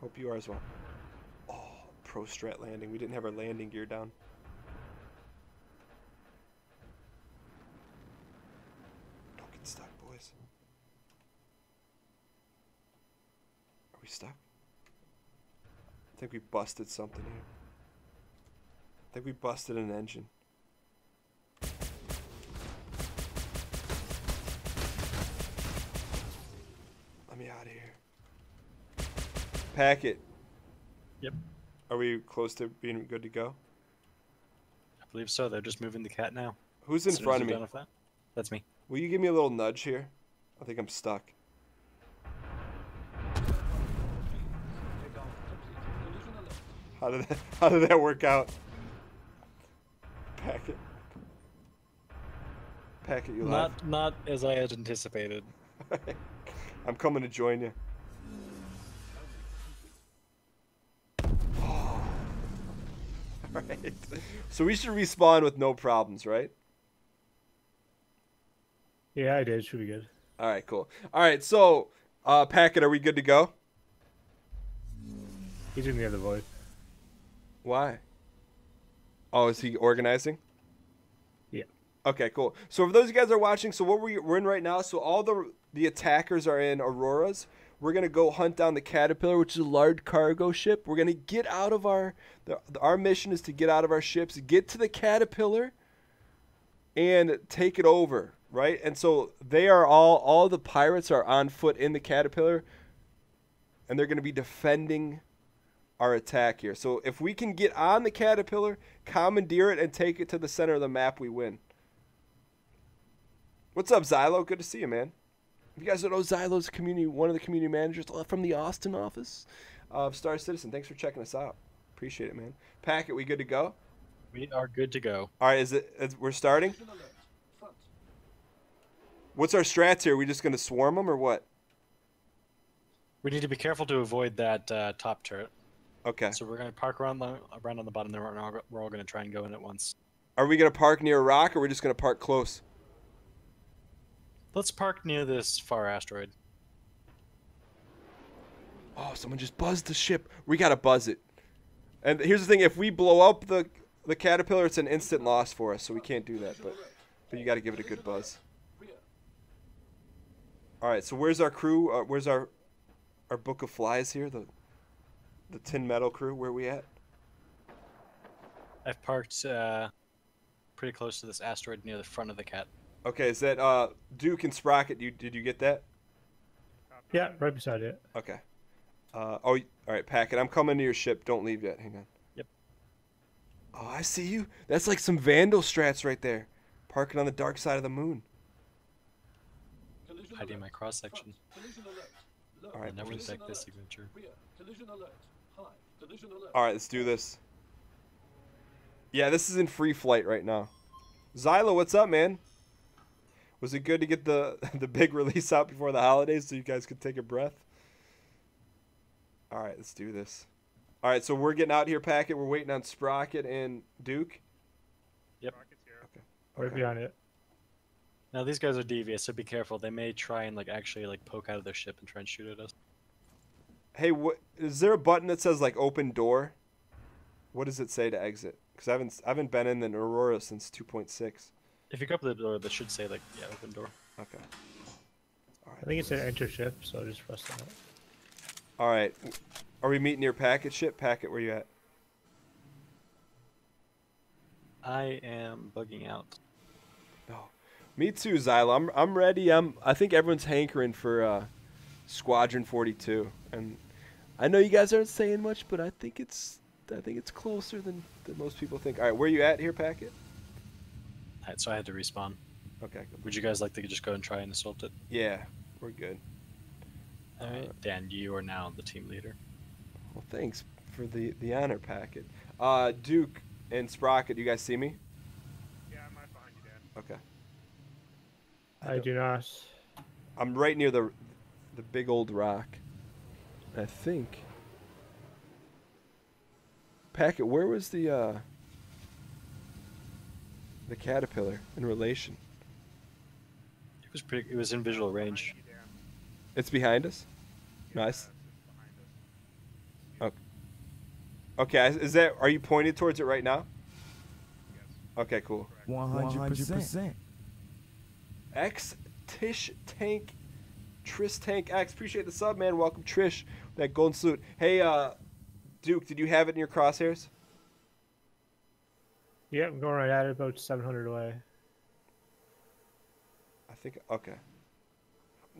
Hope you are as well. Oh, pro strat landing. We didn't have our landing gear down. Don't get stuck, boys. Are we stuck? I think we busted something here. I think we busted an engine. Let me out of here. Packet. Yep. Are we close to being good to go? I believe so. They're just moving the cat now. Who's in front of me? That? That's me. Will you give me a little nudge here? I think I'm stuck. How did that, how did that work out? Packet. Packet, you live. Not, not as I had anticipated. I'm coming to join you. Oh. All right. So we should respawn with no problems, right? Yeah, I did. Should be good. All right, cool. All right, so uh, Packet, are we good to go? He didn't hear the voice. Why? Oh, is he organizing? Yeah. Okay, cool. So for those of you guys that are watching, so what we, we're in right now, so all the the attackers are in Auroras. We're going to go hunt down the Caterpillar, which is a large cargo ship. We're going to get out of our... The, our mission is to get out of our ships, get to the Caterpillar, and take it over, right? And so they are all... All the pirates are on foot in the Caterpillar, and they're going to be defending our attack here. So if we can get on the Caterpillar, commandeer it, and take it to the center of the map, we win. What's up, Xylo? Good to see you, man. If you guys don't know, Xylo's community, one of the community managers from the Austin office of Star Citizen. Thanks for checking us out. Appreciate it, man. Packet, we good to go? We are good to go. All right, is it? Is, we're starting. What's our strats here? Are we just going to swarm them or what? We need to be careful to avoid that uh, top turret. Okay. So we're going to park around, the, around on the bottom there. We're all, we're all going to try and go in at once. Are we going to park near a rock, or are we just going to park close? Let's park near this far asteroid. Oh, someone just buzzed the ship. We got to buzz it. And here's the thing. If we blow up the, the Caterpillar, it's an instant loss for us, so we can't do that. But, but you got to give it a good buzz. All right, so where's our crew? Uh, where's our, our book of flies here? The... The tin metal crew, where are we at? I've parked uh, pretty close to this asteroid near the front of the cat. Okay, is that uh, Duke and Sprocket? You, did you get that? Yeah, right beside it. Okay. Uh, oh, all right, Packet. I'm coming to your ship. Don't leave yet. Hang on. Yep. Oh, I see you. That's like some Vandal strats right there. Parking on the dark side of the moon. Hiding my cross section. All right, never check this signature. Alright, let's do this. Yeah, this is in free flight right now. Xylo, what's up, man? Was it good to get the, the big release out before the holidays so you guys could take a breath? Alright, let's do this. Alright, so we're getting out here, Packet. We're waiting on Sprocket and Duke. Yep. Okay. Right behind it. Now, these guys are devious, so be careful. They may try and like actually like poke out of their ship and try and shoot at us. Hey, what, is there a button that says like open door? What does it say to exit? Because I haven't I haven't been in the Aurora since two point six. If you go up to the door, that should say like yeah, open door. Okay. All right. I think it's an enter ship, so just press that. All right. Are we meeting your Packet ship? Packet, where you at? I am bugging out. No. Me too, Xylo. I'm I'm ready. I'm. I think everyone's hankering for uh, Squadron forty-two, and. I know you guys aren't saying much, but I think it's I think it's closer than, than most people think. All right, where are you at here, Packet? All right, so I had to respawn. Okay. Good. Would you guys like to just go and try and assault it? Yeah, we're good. All right. Uh, Dan, you are now the team leader. Well, thanks for the, the honor packet. Uh, Duke and Sprocket, you guys see me? Yeah, I'm right behind you, Dan. Okay. I, I do not. I'm right near the the big old rock. I think. Packet, where was the uh, the caterpillar in relation? It was pretty. It was in visual range. It's behind us? Yeah, nice. No, okay. Okay, is that, are you pointed towards it right now? Yes. Okay, cool. one hundred percent. X Tish Tank, Trish Tank X. Appreciate the sub, man. Welcome, Trish. That golden salute. Hey, uh, Duke, did you have it in your crosshairs? Yeah, I'm going right at it, about seven hundred away. I think, okay.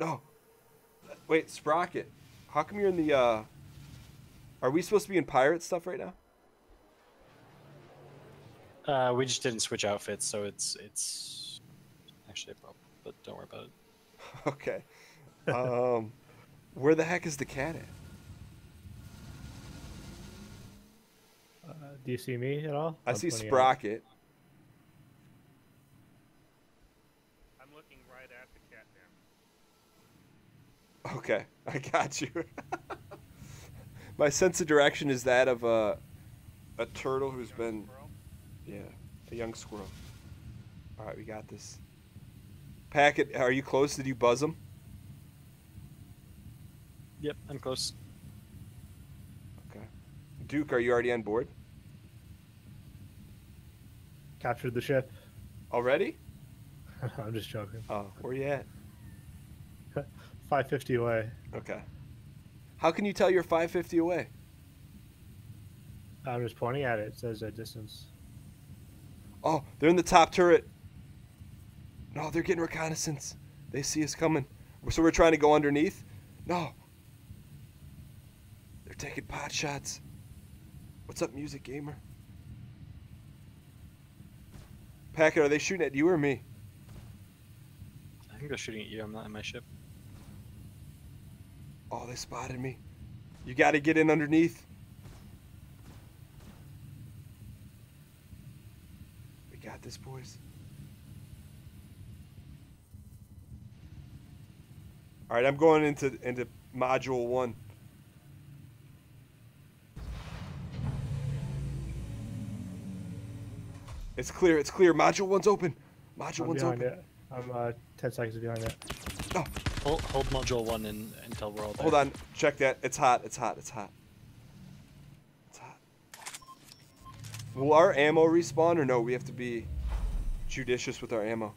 No. Wait, Sprocket, how come you're in the, uh, are we supposed to be in pirate stuff right now? Uh, we just didn't switch outfits, so it's, it's actually a problem, but don't worry about it. Okay. Um, where the heck is the cat at? Uh, do you see me at all? I see Sprocket. Okay, I got you. My sense of direction is that of a, a turtle who's been, squirrel. yeah, a young squirrel. All right, we got this. Packet, are you close? Did you buzz him? Yep, I'm close. Okay. Duke, are you already on board? Captured the ship. Already? I'm just joking. Oh, where you at? five fifty away. Okay. How can you tell you're five fifty away? I'm just pointing at it. It says a distance. Oh, they're in the top turret. No, they're getting reconnaissance. They see us coming. So we're trying to go underneath? No. They're taking pot shots. What's up, Music Gamer? Packet, are they shooting at you or me? I think they're shooting at you. I'm not in my ship. Oh, they spotted me. You got to get in underneath. We got this, boys. All right, I'm going into into module one. It's clear. It's clear. Module one's open. Module I'm one's open. It. I'm uh, ten seconds behind it. Oh. Hold, hold module one in, until we're all there. Hold on, check that. It's hot, it's hot, it's hot. It's hot. Will our ammo respawn or no? We have to be judicious with our ammo.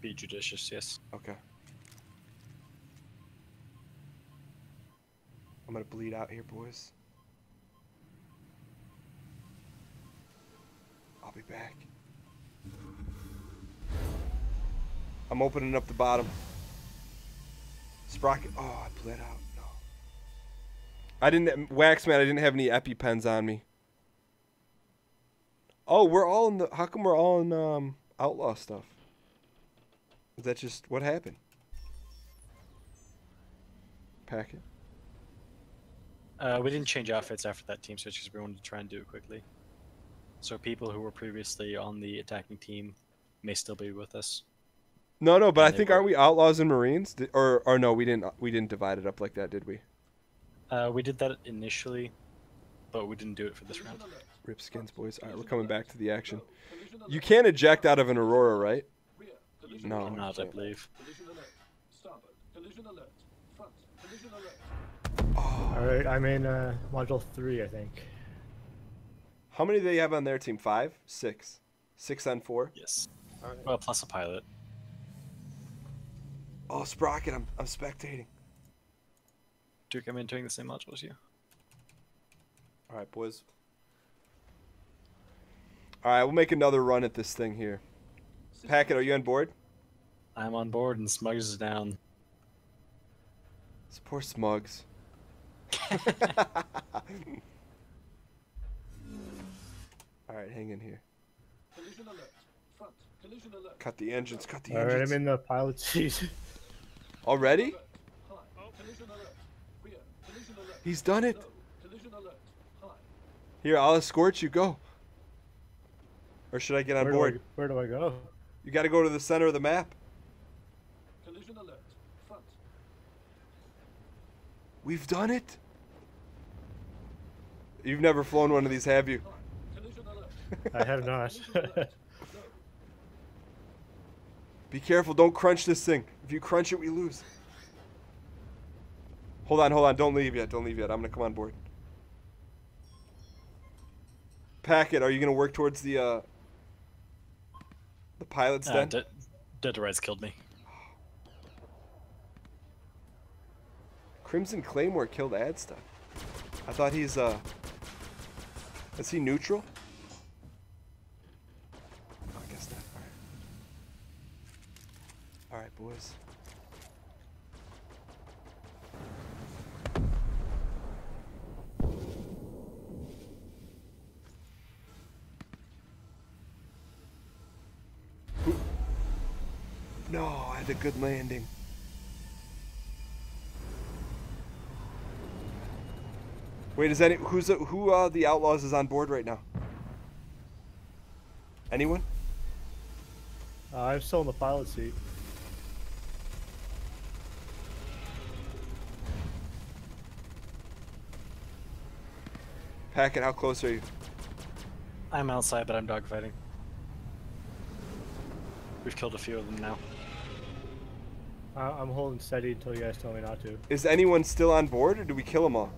Be judicious, yes. Okay. I'm gonna bleed out here, boys. I'll be back. I'm opening up the bottom. Sprocket. Oh, I bled out. No. I didn't. Waxman, I didn't have any EpiPens on me. Oh, we're all in the. How come we're all in um, Outlaw stuff? Is that just what happened? Packet? Uh, we didn't change outfits after that team switch because we wanted to try and do it quickly. So people who were previously on the attacking team may still be with us. No, no, but I think, aren't we Outlaws and Marines? Or, or no, we didn't. We didn't divide it up like that, did we? Uh, we did that initially, but we didn't do it for this round. Rip skins, boys. All right, we're coming back to the action. You can't eject out of an Aurora, right? No, not, I believe. Oh. All right, I'm in uh, module three, I think. How many do they have on their team? Five, six, six on four. Yes. All right. Well, plus a pilot. Oh, Sprocket, I'm, I'm spectating. Duke, I'm entering the same module as you. All right, boys. All right, we'll make another run at this thing here. Packet, are you on board? I'm on board, and Smugs is down. It's poor Smugs. All right, hang in here. Collision alert. Front. Collision alert. Cut the engines, cut the All engines. All right, I'm in the pilot seat. Already? He's done it. Here, I'll escort you. Go. Or should I get on where board? Do I, where do I go? You got to go to the center of the map. Collision alert. Front. We've done it. You've never flown one of these, have you? I have not. Be careful. Don't crunch this thing. If you crunch it, we lose. Hold on, hold on. Don't leave yet. Don't leave yet. I'm going to come on board. Packet, are you going to work towards the uh, the pilot's uh, den? De Dead to Rights killed me. Crimson Claymore killed Adsta. I thought he's... uh, is he neutral? Oh, I guess not. All right. All right, boys. No, I had a good landing. Wait, is any who's a, who uh, the Outlaws is on board right now? Anyone? Uh, I'm still in the pilot seat. Packet, how close are you? I'm outside, but I'm dogfighting. We've killed a few of them now. I'm holding steady until you guys tell me not to. Is anyone still on board, or do we kill them all?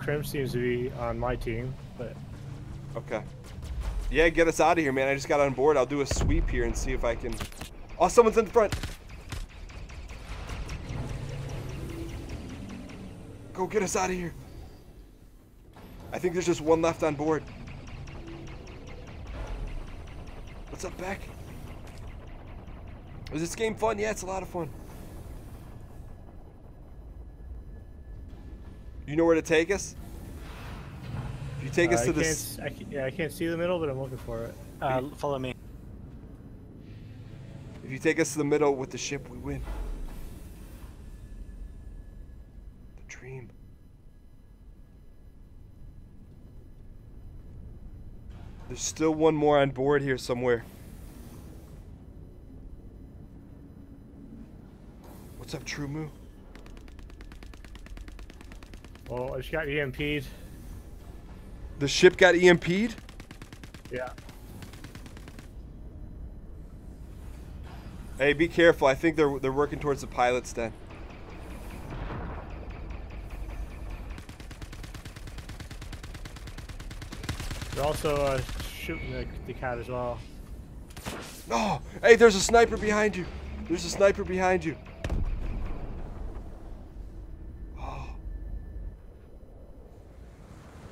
Crim seems to be on my team, but... Okay. Yeah, get us out of here, man. I just got on board. I'll do a sweep here and see if I can... Oh, someone's in the front! Go get us out of here. I think there's just one left on board. What's up, Beck? Is this game fun? Yeah, it's a lot of fun. You know where to take us? If you take uh, us to I this... Can't, I can't, yeah, I can't see the middle, but I'm looking for it. Uh, you, follow me. If you take us to the middle with the ship, we win. The dream. There's still one more on board here somewhere. What's up, True Moo? Oh, I just got E M P'd. The ship got E M P'd? Yeah. Hey, be careful. I think they're they're working towards the pilot's den. They're also uh, shooting the, the cat as well. No! Oh, hey, there's a sniper behind you. There's a sniper behind you.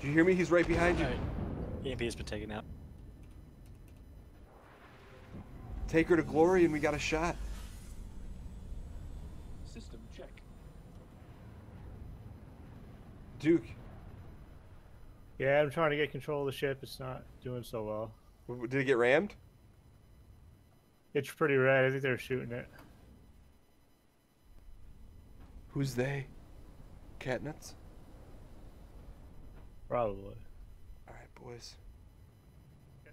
You hear me? He's right behind you. Right. E M P has been taken out. Take her to glory, and we got a shot. System check. Duke. Yeah, I'm trying to get control of the ship. It's not doing so well. Did it get rammed? It's pretty red. I think they're shooting it. Who's they? Catnuts? Probably. All right, boys. Hang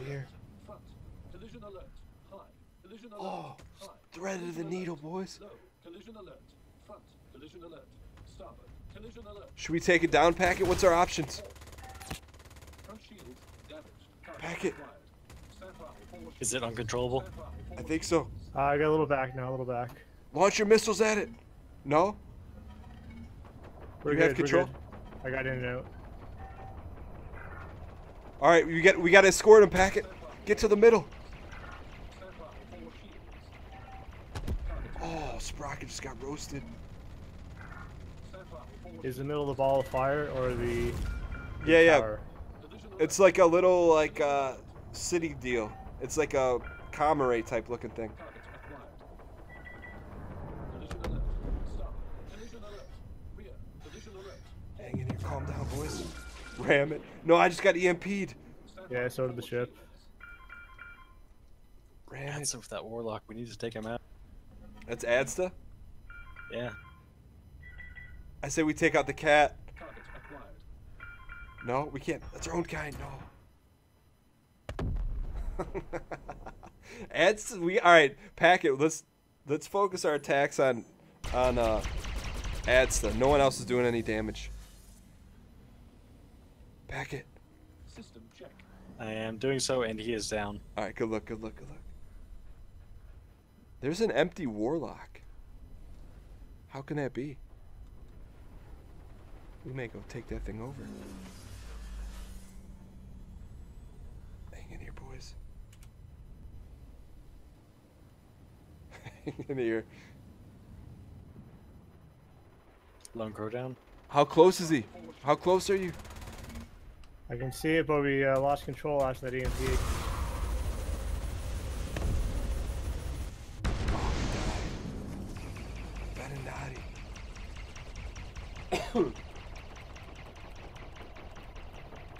in here. Oh, thread of the needle, boys. Should we take it down, Packet? What's our options? Packet. Is it uncontrollable? I think so. Uh, I got a little back now, a little back. Launch your missiles at it. No? We have control. I got in and out. All right, we get we got to escort and Packet. Get to the middle. Oh, Sprocket just got roasted. Is the middle of the ball of fire or the? the yeah, tower? yeah. It's like a little like uh, city deal. It's like a comrade type looking thing. Calm down, boys. Ram it. No, I just got E M P'd. Yeah, so did the ship. Ram it. That's with that Warlock. We need to take him out. That's Adsta? Yeah. I say we take out the cat. No, we can't. That's our own kind. No. Adsta, we all right. Packet. Let's let's focus our attacks on on uh, Adsta. No one else is doing any damage. Packet. System check. I am doing so, and he is down. All right. Good luck. Good luck. Good luck. There's an empty warlock. How can that be? We may go take that thing over. Hang in here, boys. Hang in here. Lone Crow down. How close is he? How close are you? I can see it, but we uh, lost control after that E M P. Oh, he died. Beninati.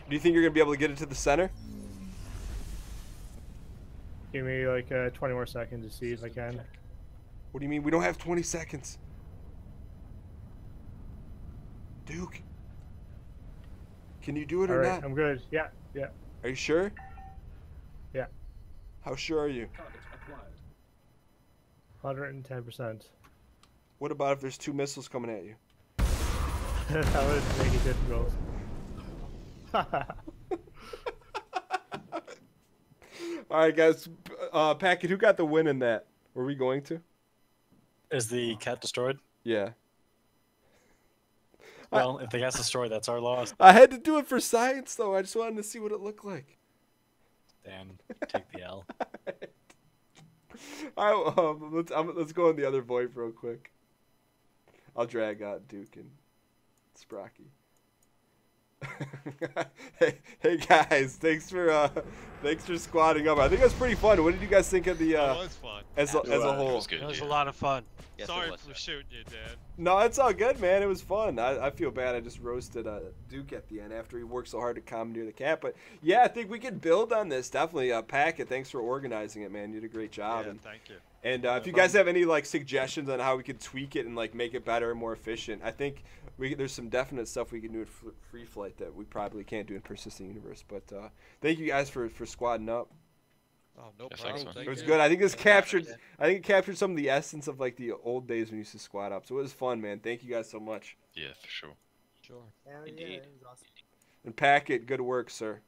Do you think you're gonna be able to get it to the center? Give me like uh, twenty more seconds to see if I can. What do you mean? We don't have twenty seconds. Duke, can you do it or not? I'm good. Yeah, yeah. Are you sure? Yeah. How sure are you? one hundred ten percent. What about if there's two missiles coming at you? That would make it difficult. Alright guys, uh, Packet, who got the win in that? Were we going to? Is the cat destroyed? Yeah. Well, I, if the cat's destroyed, that's our loss. I had to do it for science though, I just wanted to see what it looked like. Damn, take the L. Alright, um, let's, um, let's go on the other void real quick. I'll drag out Duke and Sprocky. hey, hey guys, thanks for uh, thanks for squatting up. I think that's pretty fun. What did you guys think of the uh, fun. as a, as a whole? It was, good, it was yeah. a lot of fun. Yes, sorry for shooting you, Dan. No, it's all good, man. It was fun. I, I feel bad. I just roasted uh, Duke at the end after he worked so hard to commandeer the cat. But yeah, I think we can build on this. Definitely, uh, Packet. Thanks for organizing it, man. You did a great job. Yeah, and, thank you. And uh, if you guys have any like suggestions on how we could tweak it and like make it better and more efficient, I think. We, there's some definite stuff we can do in free flight that we probably can't do in persistent universe, but uh, thank you guys for for squadding up. Oh no yes, problem. Thanks, it was good. I think this captured. I think it captured some of the essence of like the old days when you used to squad up. So it was fun, man. Thank you guys so much. Yeah, for sure. Sure. Hell Indeed. Yeah, it was awesome. And Packet, good work, sir.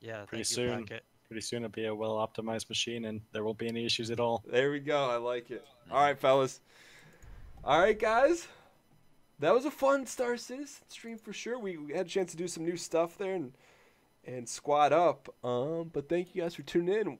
Yeah. Pretty soon. Packet. Pretty soon it'll be a well optimized machine, and there won't be any issues at all. There we go. I like it. All right, fellas. All right, guys. That was a fun Star Citizen stream for sure. We, we had a chance to do some new stuff there and and squad up. Um, but thank you guys for tuning in.